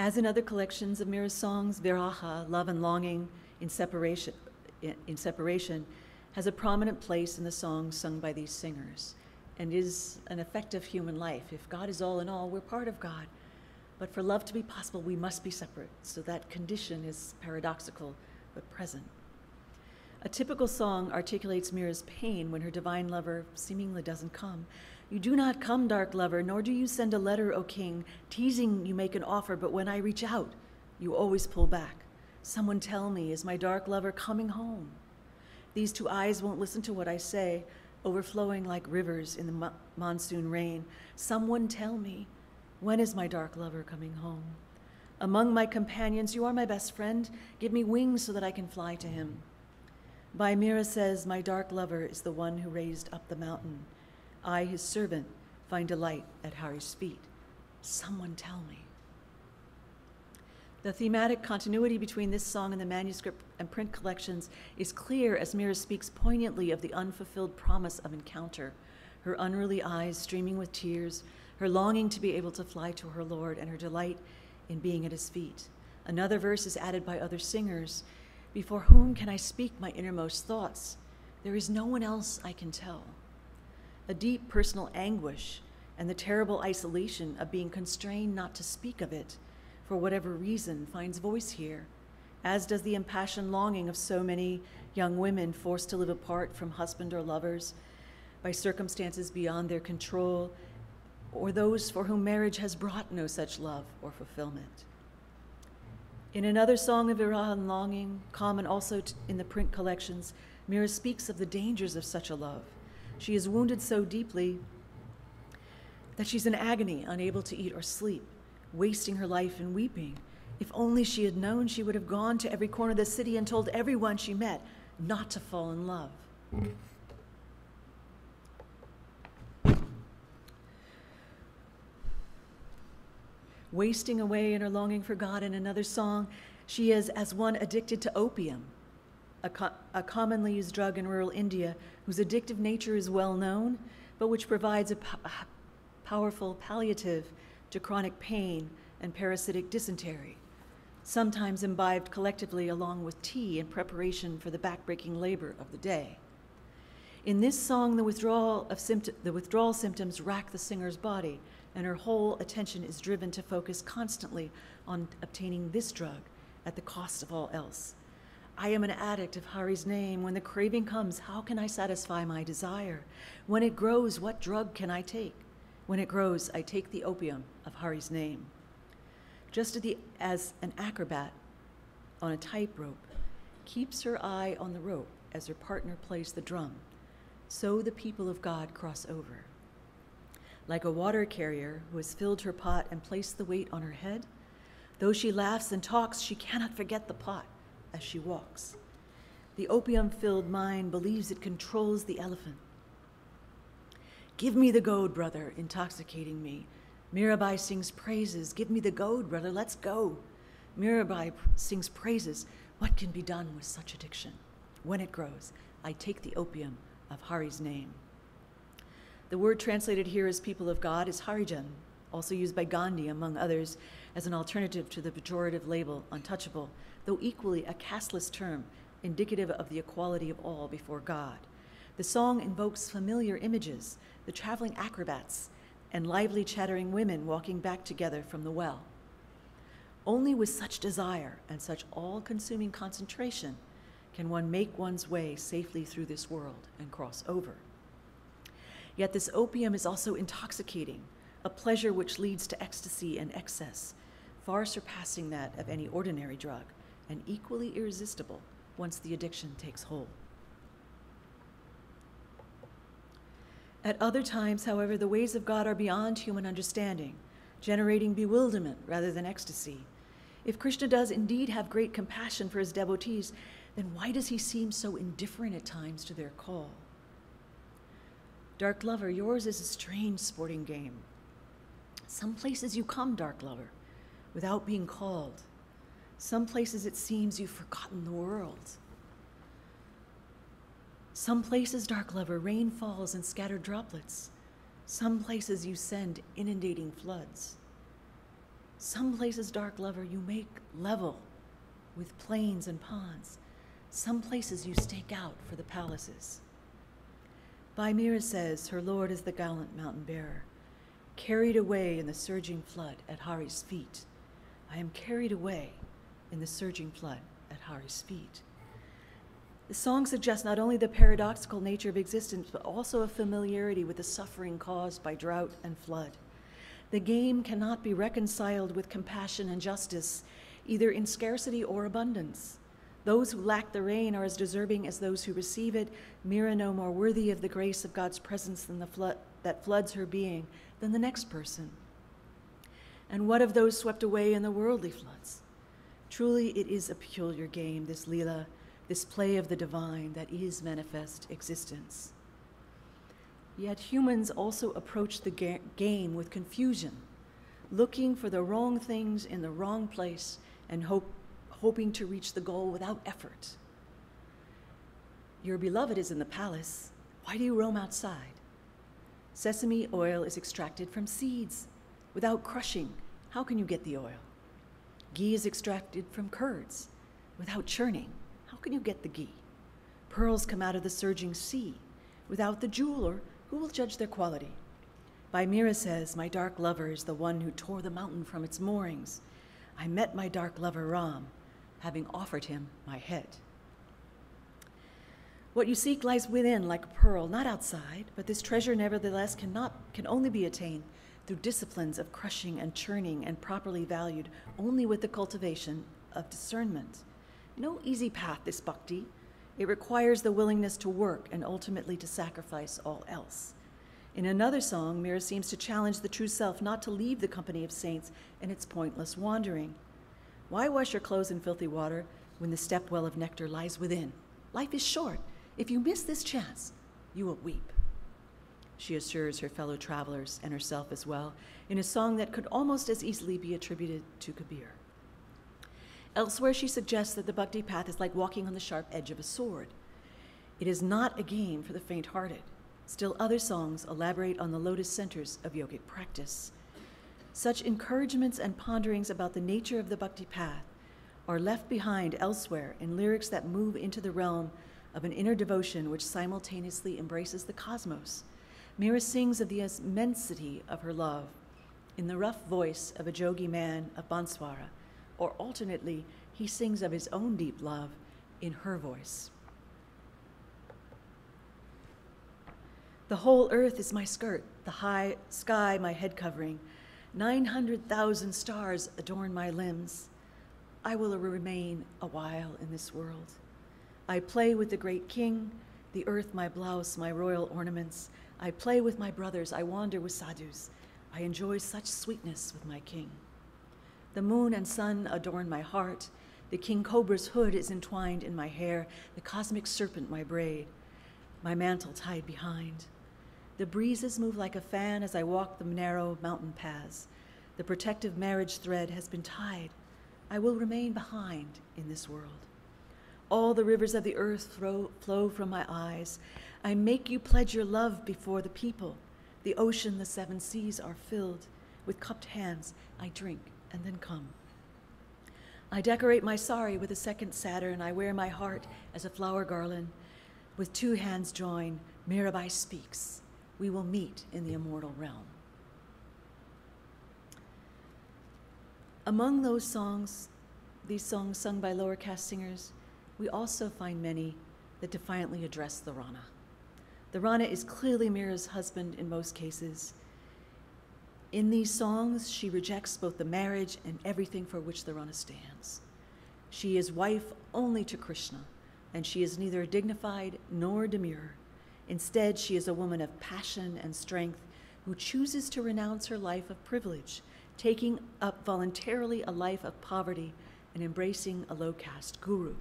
As in other collections of Mira's songs, Viraha, love and longing in separation, has a prominent place in the songs sung by these singers, and is an effect of human life. If God is all in all, we're part of God. But for love to be possible, we must be separate. So that condition is paradoxical, but present. A typical song articulates Mira's pain when her divine lover seemingly doesn't come. You do not come, dark lover, nor do you send a letter, O king. Teasing, you make an offer, but when I reach out, you always pull back. Someone tell me, is my dark lover coming home? These two eyes won't listen to what I say, overflowing like rivers in the monsoon rain. Someone tell me, when is my dark lover coming home? Among my companions, you are my best friend. Give me wings so that I can fly to him. By Mira says, my dark lover is the one who raised up the mountain. I, his servant, find delight at Hari's feet. Someone tell me. The thematic continuity between this song and the manuscript and print collections is clear as Mira speaks poignantly of the unfulfilled promise of encounter, her unruly eyes streaming with tears, her longing to be able to fly to her Lord, and her delight in being at his feet. Another verse is added by other singers. Before whom can I speak my innermost thoughts? There is no one else I can tell. A deep personal anguish and the terrible isolation of being constrained not to speak of it, for whatever reason, finds voice here, as does the impassioned longing of so many young women forced to live apart from husband or lovers by circumstances beyond their control, or those for whom marriage has brought no such love or fulfillment. In another song of Viraha and longing, common also in the print collections, Mira speaks of the dangers of such a love. She is wounded so deeply that she's in agony, unable to eat or sleep, wasting her life in weeping. If only she had known, she would have gone to every corner of the city and told everyone she met not to fall in love. Wasting away in her longing for God, in another song, she is as one addicted to opium, a commonly used drug in rural India, whose addictive nature is well known, but which provides a powerful palliative to chronic pain and parasitic dysentery, sometimes imbibed collectively along with tea in preparation for the backbreaking labor of the day. In this song, the withdrawal symptoms rack the singer's body, and her whole attention is driven to focus constantly on obtaining this drug at the cost of all else. I am an addict of Hari's name. When the craving comes, how can I satisfy my desire? When it grows, what drug can I take? When it grows, I take the opium of Hari's name. Just as an acrobat on a tightrope keeps her eye on the rope as her partner plays the drum, so the people of God cross over. Like a water carrier who has filled her pot and placed the weight on her head, though she laughs and talks, she cannot forget the pot. as she walks. The opium-filled mind believes it controls the elephant. Give me the goad, brother, intoxicating me. Mirabai sings praises. Give me the goad, brother, let's go. Mirabai sings praises. What can be done with such addiction? When it grows, I take the opium of Hari's name. The word translated here as people of God is Harijan, also used by Gandhi, among others, as an alternative to the pejorative label untouchable, though equally a casteless term, indicative of the equality of all before God. The song invokes familiar images, the traveling acrobats, and lively chattering women walking back together from the well. Only with such desire and such all-consuming concentration can one make one's way safely through this world and cross over. Yet this opium is also intoxicating, a pleasure which leads to ecstasy and excess, far surpassing that of any ordinary drug, and equally irresistible once the addiction takes hold. At other times, however, the ways of God are beyond human understanding, generating bewilderment rather than ecstasy. If Krishna does indeed have great compassion for his devotees, then why does he seem so indifferent at times to their call? Dark lover, yours is a strange sporting game. Some places you come, dark lover, without being called. Some places it seems you've forgotten the world. Some places, dark lover, rain falls in scattered droplets. Some places you send inundating floods. Some places, dark lover, you make level with plains and ponds. Some places you stake out for the palaces. Baimira says her lord is the gallant mountain bearer, carried away in the surging flood at Hari's feet. I am carried away in the surging flood at Hari's feet. The song suggests not only the paradoxical nature of existence, but also a familiarity with the suffering caused by drought and flood. The game cannot be reconciled with compassion and justice, either in scarcity or abundance. Those who lack the rain are as deserving as those who receive it, Mira no more worthy of the grace of God's presence than the flood that floods her being than the next person. And what of those swept away in the worldly floods? Truly it is a peculiar game, this Leela, this play of the divine that is manifest existence. Yet humans also approach the game with confusion, looking for the wrong things in the wrong place and hoping to reach the goal without effort. Your beloved is in the palace. Why do you roam outside? Sesame oil is extracted from seeds. Without crushing, how can you get the oil? Ghee is extracted from curds. Without churning, how can you get the ghee? Pearls come out of the surging sea. Without the jeweler, who will judge their quality? Baimira says, my dark lover is the one who tore the mountain from its moorings. I met my dark lover Ram, having offered him my head. What you seek lies within like a pearl, not outside, but this treasure nevertheless can only be attained through disciplines of crushing and churning and properly valued only with the cultivation of discernment. No easy path, this bhakti. It requires the willingness to work and ultimately to sacrifice all else. In another song, Mira seems to challenge the true self not to leave the company of saints in its pointless wandering. Why wash your clothes in filthy water when the step well of nectar lies within? Life is short. If you miss this chance, you will weep. She assures her fellow travelers and herself as well in a song that could almost as easily be attributed to Kabir. Elsewhere, she suggests that the bhakti path is like walking on the sharp edge of a sword. It is not a game for the faint-hearted. Still other songs elaborate on the lotus centers of yogic practice. Such encouragements and ponderings about the nature of the bhakti path are left behind elsewhere in lyrics that move into the realm of an inner devotion which simultaneously embraces the cosmos. Mira sings of the immensity of her love in the rough voice of a jogi man of Banswara, or alternately, he sings of his own deep love in her voice. The whole earth is my skirt, the high sky my head covering. 900,000 stars adorn my limbs. I will remain a while in this world. I play with the great king, the earth my blouse, my royal ornaments. I play with my brothers, I wander with sadhus. I enjoy such sweetness with my king. The moon and sun adorn my heart. The king cobra's hood is entwined in my hair, the cosmic serpent my braid, my mantle tied behind. The breezes move like a fan as I walk the narrow mountain paths. The protective marriage thread has been tied. I will remain behind in this world. All the rivers of the earth flow from my eyes. I make you pledge your love before the people. The ocean, the seven seas are filled. With cupped hands, I drink and then come. I decorate my sari with a second Saturn. I wear my heart as a flower garland. With two hands joined, Mirabai speaks. We will meet in the immortal realm. Among those songs, these songs sung by lower caste singers, we also find many that defiantly address the Rana. The Rana is clearly Mira's husband in most cases. In these songs, she rejects both the marriage and everything for which the Rana stands. She is wife only to Krishna, and she is neither dignified nor demure. Instead, she is a woman of passion and strength who chooses to renounce her life of privilege, taking up voluntarily a life of poverty and embracing a low-caste guru.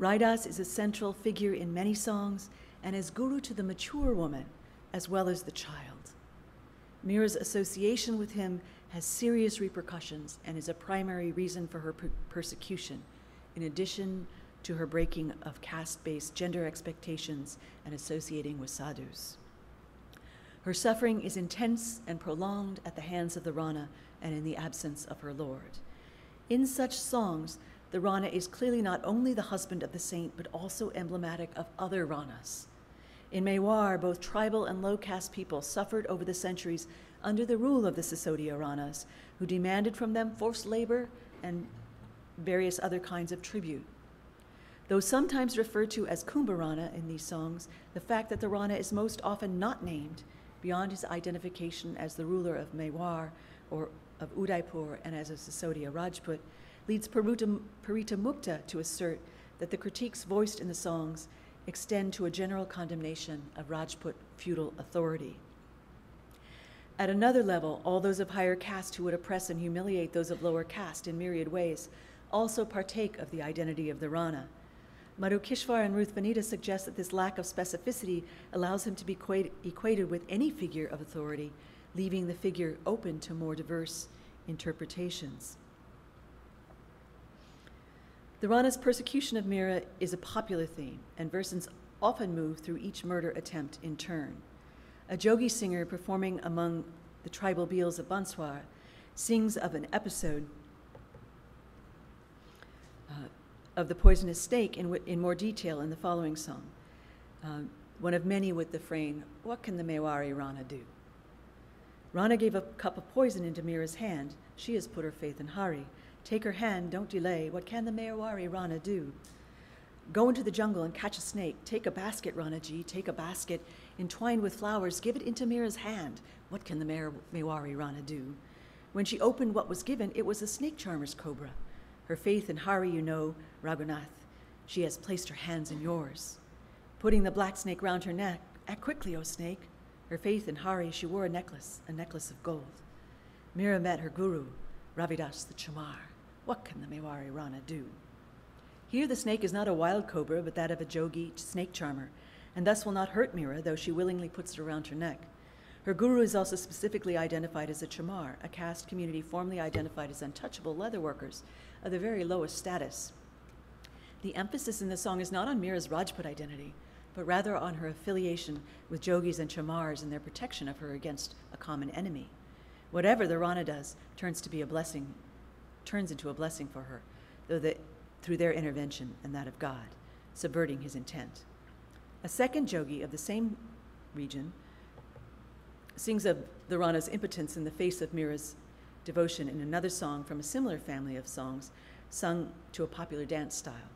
Raidas is a central figure in many songs and is guru to the mature woman as well as the child. Mira's association with him has serious repercussions and is a primary reason for her persecution, in addition to her breaking of caste-based gender expectations and associating with sadhus. Her suffering is intense and prolonged at the hands of the Rana and in the absence of her Lord. In such songs, the Rana is clearly not only the husband of the saint, but also emblematic of other Ranas. In Mewar, both tribal and low-caste people suffered over the centuries under the rule of the Sisodia Ranas, who demanded from them forced labor and various other kinds of tribute. Though sometimes referred to as Kumbharana in these songs, the fact that the Rana is most often not named beyond his identification as the ruler of Mewar or of Udaipur and as a Sisodia Rajput leads Parita Mukta to assert that the critiques voiced in the songs extend to a general condemnation of Rajput feudal authority. At another level, all those of higher caste who would oppress and humiliate those of lower caste in myriad ways also partake of the identity of the Rana. Madhu Kishvar and Ruth Vanita suggest that this lack of specificity allows him to be equated with any figure of authority, leaving the figure open to more diverse interpretations. The Rana's persecution of Mira is a popular theme, and verses often move through each murder attempt in turn. A jogi singer performing among the tribal Beals of Banswara sings of an episode of the poisonous snake in more detail in the following song, one of many with the refrain, "What can the Mewari Rana do?" Rana gave a cup of poison into Mira's hand. She has put her faith in Hari. Take her hand, don't delay. What can the Mewari Rana do? Go into the jungle and catch a snake. Take a basket, Ranaji, take a basket. Entwined with flowers, give it into Mira's hand. What can the Mewari Rana do? When she opened what was given, it was a snake charmer's cobra. Her faith in Hari, you know, Raghunath. She has placed her hands in yours. Putting the black snake round her neck, act quickly, O snake. Her faith in Hari, she wore a necklace of gold. Mira met her guru, Ravidas the Chamar. What can the Mewari Rana do? Here the snake is not a wild cobra, but that of a jogi snake charmer, and thus will not hurt Mira, though she willingly puts it around her neck. Her guru is also specifically identified as a chamar, a caste community formerly identified as untouchable leatherworkers of the very lowest status. The emphasis in the song is not on Mira's Rajput identity, but rather on her affiliation with jogis and chamars and their protection of her against a common enemy. Whatever the Rana does turns into a blessing for her, through their intervention and that of God, subverting his intent. A second jogi of the same region sings of the Rana's impotence in the face of Mira's devotion in another song from a similar family of songs sung to a popular dance style.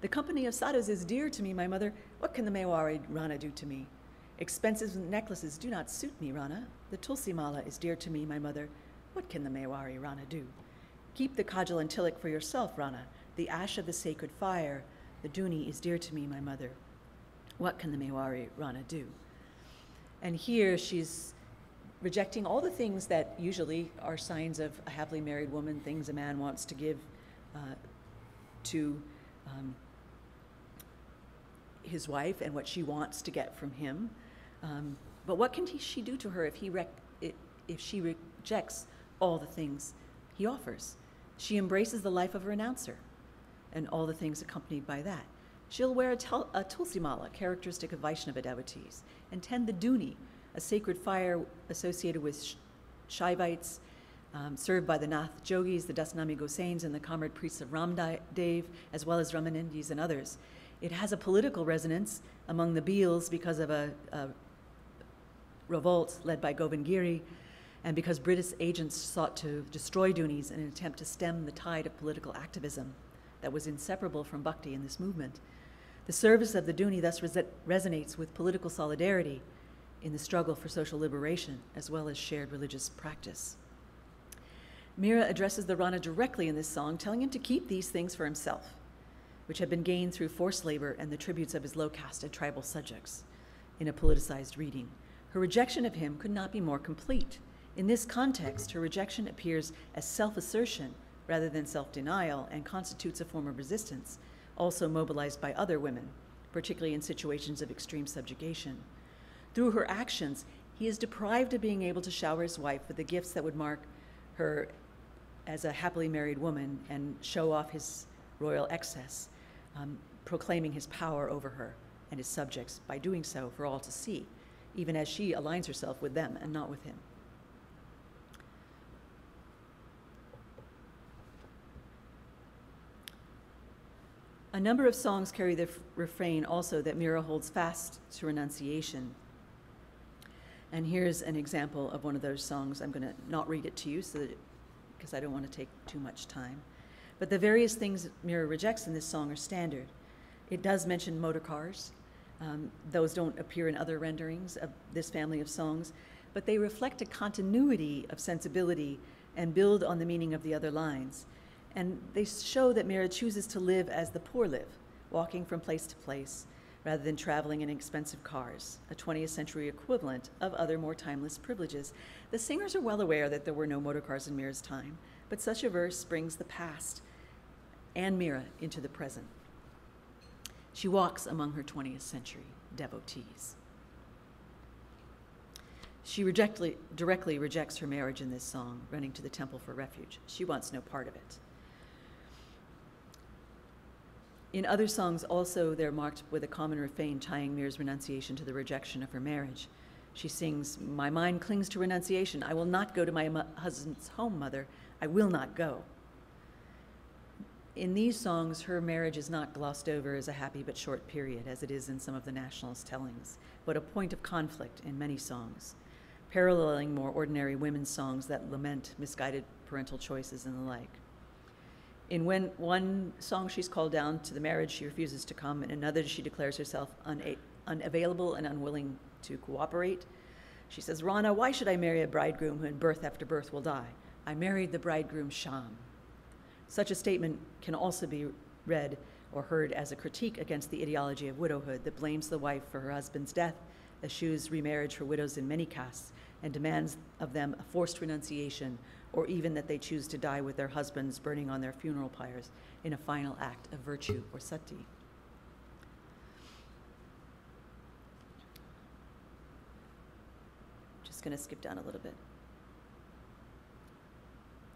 The company of sadhus is dear to me, my mother. What can the Mewari Rana do to me? Expensive necklaces do not suit me, Rana. The tulsi mala is dear to me, my mother. What can the Mewari Rana do? Keep the kajal and tilak for yourself, Rana. The ash of the sacred fire, the duni is dear to me, my mother. What can the Mewari Rana do? And here she's rejecting all the things that usually are signs of a happily married woman, things a man wants to give to his wife and what she wants to get from him. But what can she do to her if she rejects all the things he offers? She embraces the life of a renouncer and all the things accompanied by that. She'll wear a tulsi mala, characteristic of Vaishnava devotees, and tend the duni, a sacred fire associated with Shaivites, served by the Nath Jogis, the Dasnami Gosains, and the Kamard priests of Ramdev, as well as Ramanindis and others. It has a political resonance among the Beals because of a revolt led by Govindgiri, and because British agents sought to destroy Dunis in an attempt to stem the tide of political activism that was inseparable from Bhakti in this movement. The service of the Duni thus resonates with political solidarity in the struggle for social liberation, as well as shared religious practice. Mira addresses the Rana directly in this song, telling him to keep these things for himself, which had been gained through forced labor and the tributes of his low caste and tribal subjects, in a politicized reading. Her rejection of him could not be more complete. In this context, her rejection appears as self-assertion rather than self-denial, and constitutes a form of resistance, also mobilized by other women, particularly in situations of extreme subjugation. Through her actions, he is deprived of being able to shower his wife with the gifts that would mark her as a happily married woman and show off his royal excess, proclaiming his power over her and his subjects by doing so for all to see, even as she aligns herself with them and not with him. A number of songs carry the refrain also that Mira holds fast to renunciation. And here's an example of one of those songs. I'm going to not read it to you because I don't want to take too much time. But the various things Mira rejects in this song are standard. It does mention motor cars. Those don't appear in other renderings of this family of songs, but they reflect a continuity of sensibility and build on the meaning of the other lines. And they show that Mira chooses to live as the poor live, walking from place to place, rather than traveling in expensive cars, a 20th century equivalent of other more timeless privileges. The singers are well aware that there were no motor cars in Mira's time, but such a verse brings the past and Mira into the present. She walks among her 20th century devotees. She directly rejects her marriage in this song, running to the temple for refuge. She wants no part of it. In other songs also, they're marked with a common refrain tying Mira's renunciation to the rejection of her marriage. She sings, "My mind clings to renunciation. I will not go to my husband's home, mother. I will not go." In these songs, her marriage is not glossed over as a happy but short period, as it is in some of the nationalist tellings, but a point of conflict in many songs, paralleling more ordinary women's songs that lament misguided parental choices and the like. In one song, she's called down to the marriage. She refuses to come. In another, she declares herself unavailable and unwilling to cooperate. She says, "Rana, why should I marry a bridegroom who in birth after birth will die? I married the bridegroom Sham." Such a statement can also be read or heard as a critique against the ideology of widowhood that blames the wife for her husband's death, eschews remarriage for widows in many castes, and demands of them a forced renunciation, or even that they choose to die with their husbands burning on their funeral pyres in a final act of virtue or sati. Just going to skip down a little bit.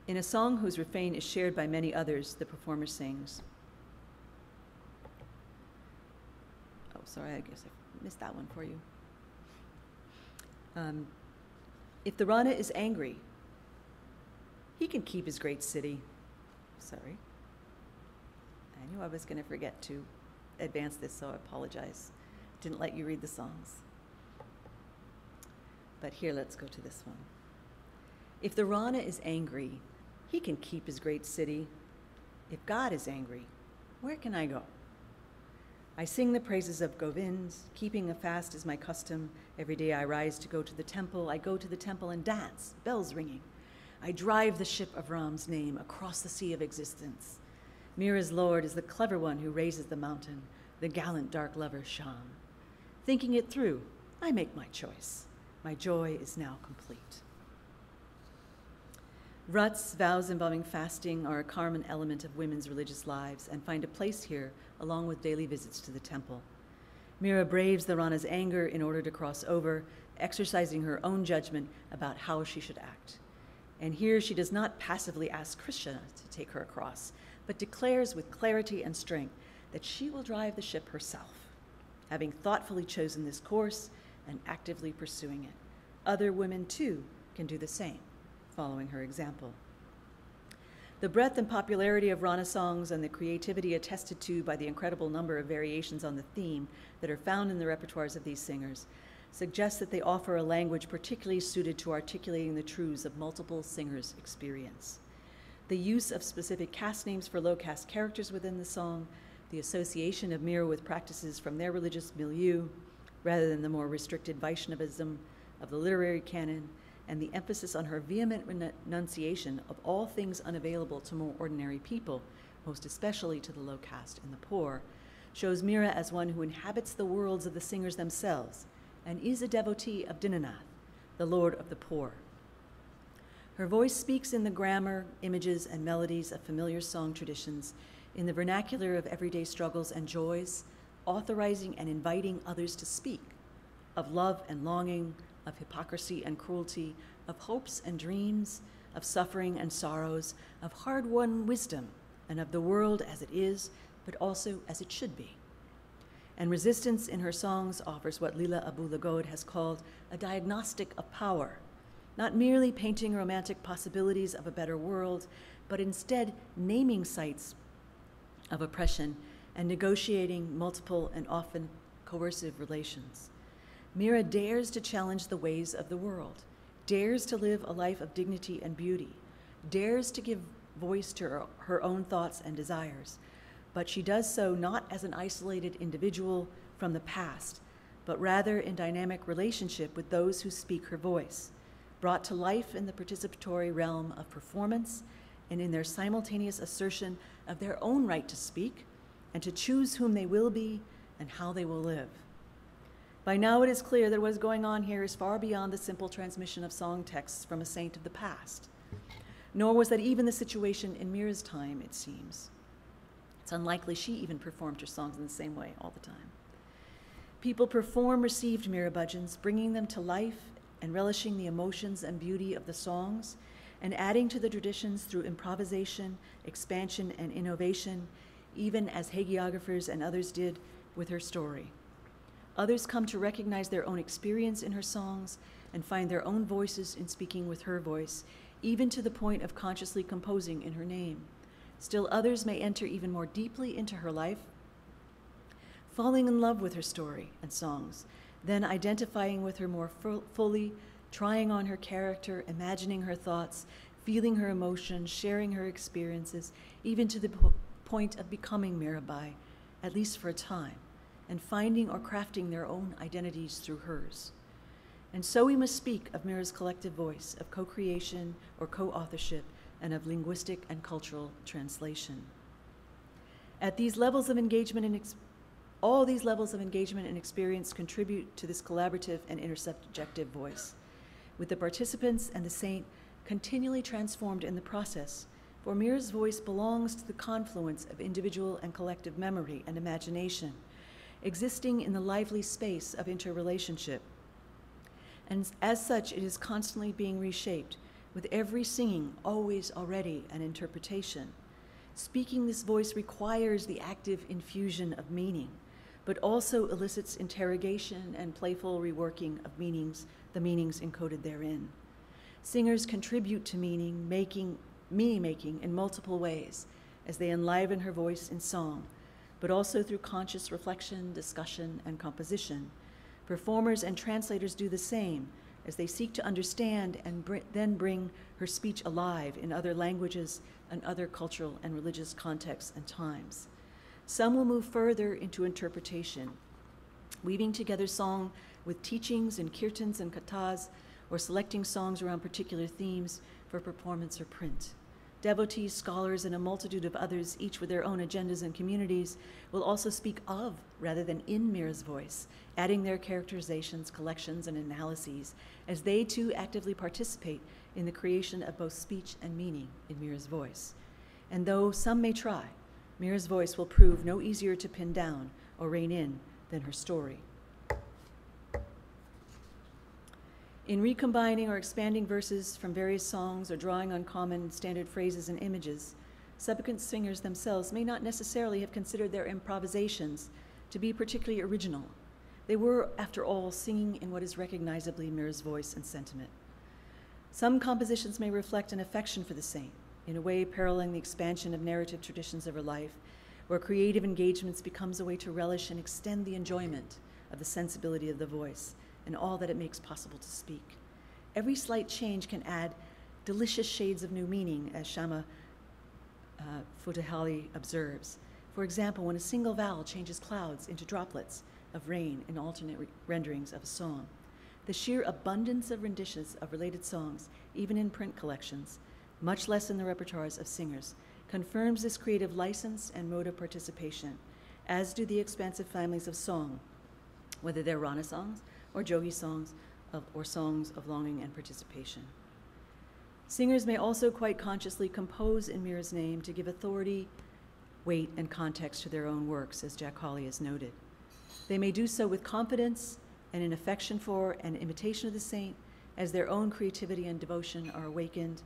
In a song whose refrain is shared by many others, the performer sings. Oh, sorry, I guess I missed that one for you. If the Rana is angry, he can keep his great city. Sorry. I knew I was going to forget to advance this, so I apologize. Didn't let you read the songs. But here, let's go to this one. If the Rana is angry, he can keep his great city. If God is angry, where can I go? I sing the praises of Govind. Keeping a fast is my custom. Every day I rise to go to the temple. I go to the temple and dance, bells ringing. I drive the ship of Ram's name across the sea of existence. Mira's lord is the clever one who raises the mountain, the gallant dark lover Sham. Thinking it through, I make my choice. My joy is now complete. Ruts, vows involving fasting, are a common element of women's religious lives and find a place here, along with daily visits to the temple. Mira braves the Rana's anger in order to cross over, exercising her own judgment about how she should act. And here she does not passively ask Krishna to take her across, but declares with clarity and strength that she will drive the ship herself, having thoughtfully chosen this course and actively pursuing it. Other women, too, can do the same, following her example. The breadth and popularity of Rana songs and the creativity attested to by the incredible number of variations on the theme that are found in the repertoires of these singers suggests that they offer a language particularly suited to articulating the truths of multiple singers' experience. The use of specific caste names for low caste characters within the song, the association of Mira with practices from their religious milieu, rather than the more restricted Vaishnavism of the literary canon, and the emphasis on her vehement renunciation of all things unavailable to more ordinary people, most especially to the low caste and the poor, shows Mira as one who inhabits the worlds of the singers themselves and is a devotee of Dinanath, the lord of the poor. Her voice speaks in the grammar, images, and melodies of familiar song traditions, in the vernacular of everyday struggles and joys, authorizing and inviting others to speak of love and longing, of hypocrisy and cruelty, of hopes and dreams, of suffering and sorrows, of hard-won wisdom, and of the world as it is, but also as it should be. And resistance in her songs offers what Leela Abulagod has called a diagnostic of power, not merely painting romantic possibilities of a better world, but instead naming sites of oppression and negotiating multiple and often coercive relations. Mira dares to challenge the ways of the world, dares to live a life of dignity and beauty, dares to give voice to her own thoughts and desires, but she does so not as an isolated individual from the past, but rather in dynamic relationship with those who speak her voice, brought to life in the participatory realm of performance and in their simultaneous assertion of their own right to speak and to choose whom they will be and how they will live. By now it is clear that what is going on here is far beyond the simple transmission of song texts from a saint of the past, nor was that even the situation in Mira's time, it seems. It's unlikely she even performed her songs in the same way all the time. People received Mira bhajans, bringing them to life and relishing the emotions and beauty of the songs, and adding to the traditions through improvisation, expansion, and innovation, even as hagiographers and others did with her story. Others come to recognize their own experience in her songs and find their own voices in speaking with her voice, even to the point of consciously composing in her name. Still others may enter even more deeply into her life, falling in love with her story and songs, then identifying with her more fully, trying on her character, imagining her thoughts, feeling her emotions, sharing her experiences, even to the point of becoming Mirabai, at least for a time, and finding or crafting their own identities through hers. And so we must speak of Mira's collective voice, of co-creation or co-authorship, and of linguistic and cultural translation. At these levels of engagement and all these levels of engagement and experience contribute to this collaborative and intersubjective voice, with the participants and the saint continually transformed in the process, for Mira's voice belongs to the confluence of individual and collective memory and imagination, existing in the lively space of interrelationship. And as such, it is constantly being reshaped, with every singing always already an interpretation. Speaking this voice requires the active infusion of meaning, but also elicits interrogation and playful reworking of meanings, the meanings encoded therein. Singers contribute to meaning making in multiple ways as they enliven her voice in song, but also through conscious reflection, discussion, and composition. Performers and translators do the same as they seek to understand and then bring her speech alive in other languages and other cultural and religious contexts and times. Some will move further into interpretation, weaving together song with teachings and kirtans and kathas, or selecting songs around particular themes for performance or print. Devotees, scholars, and a multitude of others, each with their own agendas and communities, will also speak of rather than in Mira's voice, adding their characterizations, collections, and analyses, as they too actively participate in the creation of both speech and meaning in Mira's voice. And though some may try, Mira's voice will prove no easier to pin down or rein in than her story. In recombining or expanding verses from various songs or drawing on common standard phrases and images, subsequent singers themselves may not necessarily have considered their improvisations to be particularly original. They were, after all, singing in what is recognizably Mira's voice and sentiment. Some compositions may reflect an affection for the saint, in a way paralleling the expansion of narrative traditions of her life, where creative engagements becomes a way to relish and extend the enjoyment of the sensibility of the voice and all that it makes possible to speak. Every slight change can add delicious shades of new meaning, as Shama Futahali observes. For example, when a single vowel changes clouds into droplets of rain in alternate renderings of a song. The sheer abundance of renditions of related songs, even in print collections, much less in the repertoires of singers, confirms this creative license and mode of participation, as do the expansive families of song, whether they're Rana songs, or Jogi songs, or songs of longing and participation. Singers may also quite consciously compose in Mira's name to give authority, weight, and context to their own works, as Jack Hawley has noted. They may do so with confidence and an affection for and imitation of the saint, as their own creativity and devotion are awakened,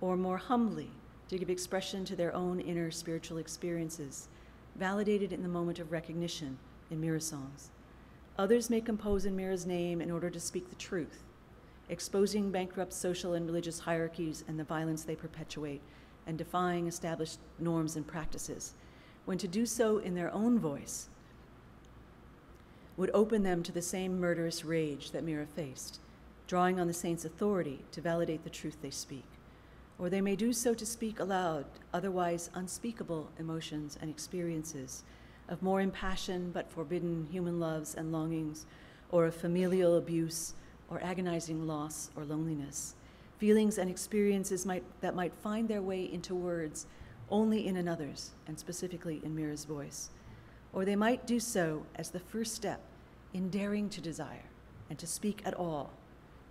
or more humbly to give expression to their own inner spiritual experiences, validated in the moment of recognition in Mira songs. Others may compose in Mira's name in order to speak the truth, exposing bankrupt social and religious hierarchies and the violence they perpetuate, and defying established norms and practices, when to do so in their own voice would open them to the same murderous rage that Mira faced, drawing on the saint's authority to validate the truth they speak. Or they may do so to speak aloud otherwise unspeakable emotions and experiences, of more impassioned but forbidden human loves and longings, or of familial abuse, or agonizing loss or loneliness. Feelings and experiences that might find their way into words only in another's, and specifically in Mira's voice. Or they might do so as the first step in daring to desire and to speak at all,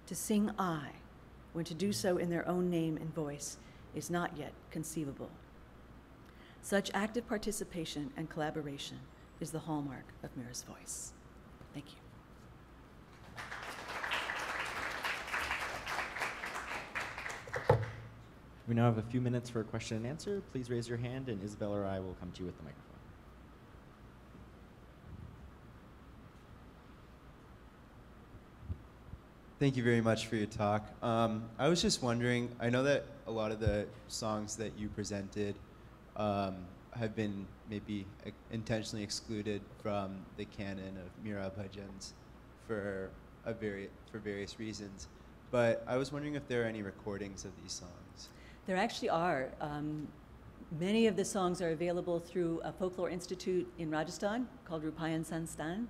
to sing I, when to do so in their own name and voice is not yet conceivable. Such active participation and collaboration is the hallmark of Mira's voice. Thank you. We now have a few minutes for a question and answer. Please raise your hand, and Isabel or I will come to you with the microphone. Thank you very much for your talk. I was just wondering, I know that a lot of the songs that you presented have been maybe intentionally excluded from the canon of Mira bhajans for various reasons. But I was wondering if there are any recordings of these songs. There actually are. Many of the songs are available through a folklore institute in Rajasthan called Rupayan Sansthan,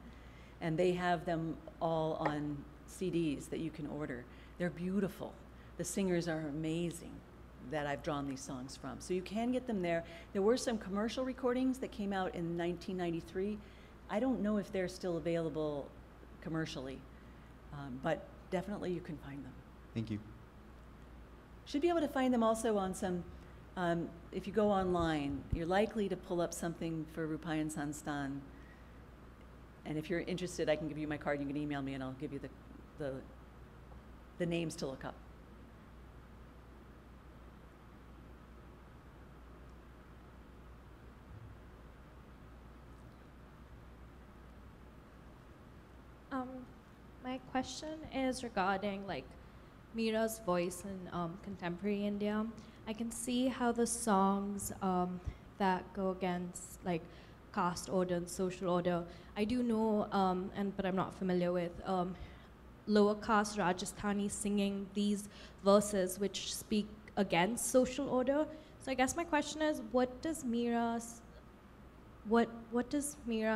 and they have them all on CDs that you can order. They're beautiful. The singers are amazing that I've drawn these songs from. So you can get them there. There were some commercial recordings that came out in 1993. I don't know if they're still available commercially, but definitely you can find them. Thank you. Should be able to find them also on some, if you go online, you're likely to pull up something for Rupayan Sansthan. And if you're interested, I can give you my card. You can email me and I'll give you the names to look up. My question is regarding Mira's voice in contemporary India. I can see how the songs that go against caste order and social order. I do know, but I'm not familiar with lower caste Rajasthani singing these verses which speak against social order. So I guess my question is, what does Mira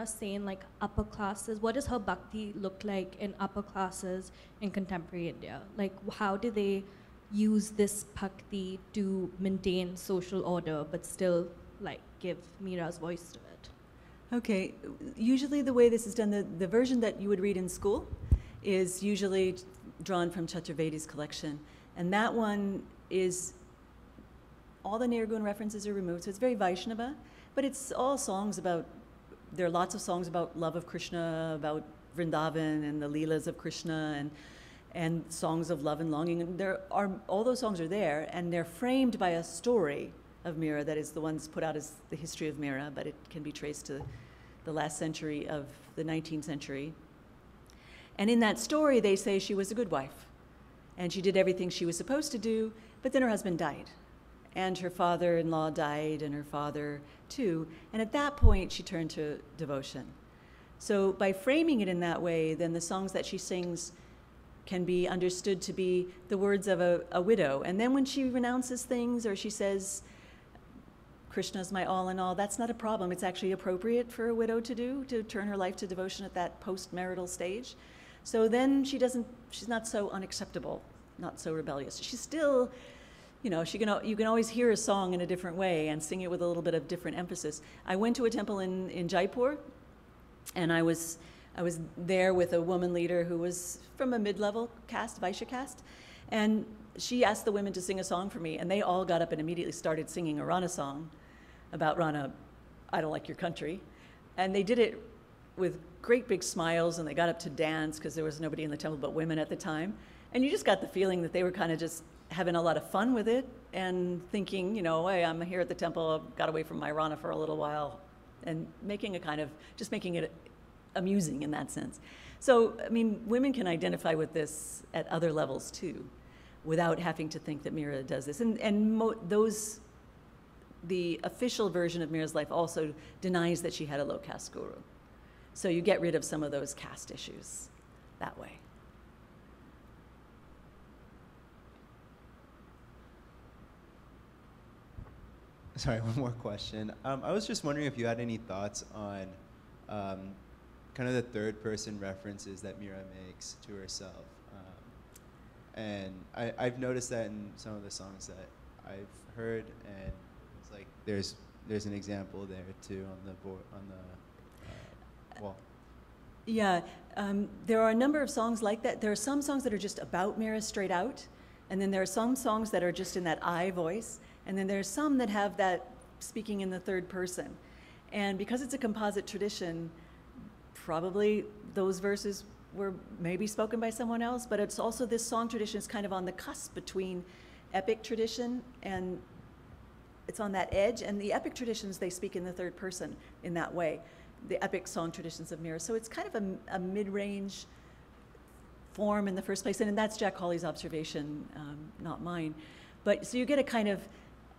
say in upper classes? What does her bhakti look like in upper classes in contemporary India? How do they use this bhakti to maintain social order, but still like give Mira's voice to it? Okay, usually the way this is done, the version that you would read in school is usually drawn from Chaturvedi's collection. And that one is, all the Nirgun references are removed, so it's very Vaishnava, but it's all songs about, there are lots of songs about love of Krishna, about Vrindavan and the Leelas of Krishna, and songs of love and longing. And there are, all those songs are there, and they're framed by a story of Mira that is the one's put out as the history of Mira, but it can be traced to the last century of the 19th century. And in that story, they say she was a good wife, and she did everything she was supposed to do, but then her husband died, and her father-in-law died, and her father too, and at that point, she turned to devotion. So by framing it in that way, then the songs that she sings can be understood to be the words of a widow. And then when she renounces things, or she says, Krishna's my all in all, that's not a problem. It's actually appropriate for a widow to do, to turn her life to devotion at that post-marital stage. So then she doesn't, she's not so unacceptable, not so rebellious. She's still, you know, you can always hear a song in a different way and sing it with a little bit of different emphasis. I went to a temple in Jaipur, and I was there with a woman leader who was from a mid-level caste, Vaishya caste, and she asked the women to sing a song for me, and they all got up and immediately started singing a Rana song about Rana, I don't like your country. And they did it with great big smiles, and they got up to dance because there was nobody in the temple but women at the time. And you just got the feeling that they were kind of just having a lot of fun with it and thinking, you know, hey, I'm here at the temple, I've got away from my Rana for a little while, and making a kind of, just making it amusing in that sense. So, I mean, women can identify with this at other levels too, without having to think that Mira does this. And the official version of Mira's life also denies that she had a low caste guru. So you get rid of some of those caste issues that way. Sorry, one more question. I was just wondering if you had any thoughts on kind of the third-person references that Mira makes to herself. And I've noticed that in some of the songs that I've heard, and it's like there's an example there too on the board, on the wall. Yeah, there are a number of songs like that. There are some songs that are just about Mira straight out, and then there are some songs that are just in that I voice, and then there's some that have that speaking in the third person. And because it's a composite tradition, probably those verses were maybe spoken by someone else, but it's also, this song tradition is kind of on the cusp between epic tradition, and it's on that edge. And the epic traditions, they speak in the third person in that way, the epic song traditions of Mira. So it's kind of a mid-range form in the first place, and that's Jack Hawley's observation, not mine. But so you get a kind of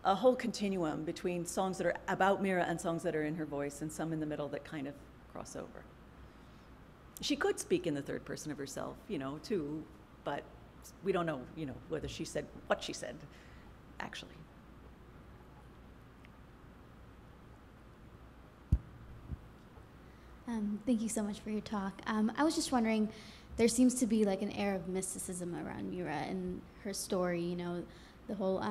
a whole continuum between songs that are about Mira and songs that are in her voice, and some in the middle that kind of cross over. She could speak in the third person of herself, you know, too, but we don't know, you know, whether she said what she said, actually. Thank you so much for your talk. I was just wondering, there seems to be like an air of mysticism around Mira and her story, you know, the whole,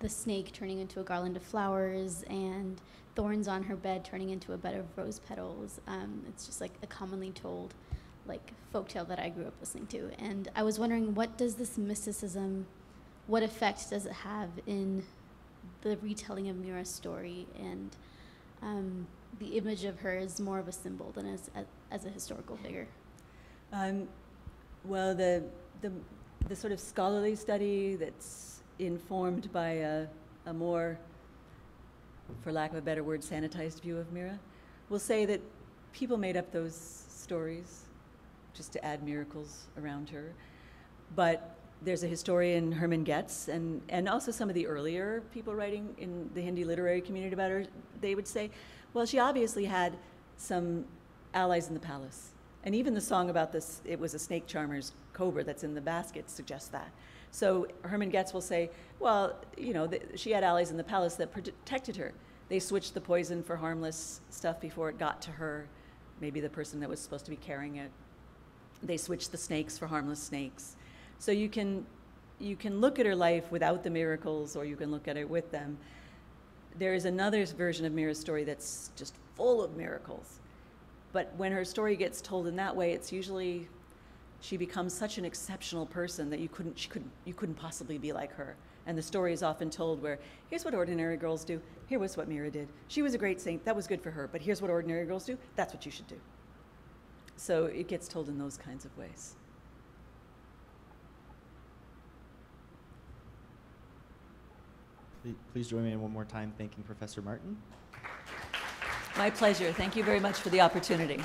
the snake turning into a garland of flowers and thorns on her bed turning into a bed of rose petals. It's just like a commonly told like folktale that I grew up listening to. And I was wondering, what does this mysticism, what effect does it have in the retelling of Mira's story? And the image of her is more of a symbol than as a historical figure. Well, the sort of scholarly study that's informed by a more, for lack of a better word, sanitized view of Mira, will say that people made up those stories just to add miracles around her. But there's a historian, Hermann Goetz, and also some of the earlier people writing in the Hindi literary community about her, they would say, well, she obviously had some allies in the palace. And even the song about this, it was a snake charmer's cobra that's in the basket, suggests that. So Hermann Goetz will say, well, you know, she had allies in the palace that protected her. They switched the poison for harmless stuff before it got to her, maybe the person that was supposed to be carrying it. They switched the snakes for harmless snakes. So you can look at her life without the miracles, or you can look at it with them. There is another version of Mira's story that's just full of miracles. But when her story gets told in that way, it's usually she becomes such an exceptional person that you couldn't possibly be like her. And the story is often told where, here's what ordinary girls do, here was what Mira did. She was a great saint, that was good for her, but here's what ordinary girls do, that's what you should do. So it gets told in those kinds of ways. Please join me in one more time thanking Professor Martin. My pleasure. Thank you very much for the opportunity.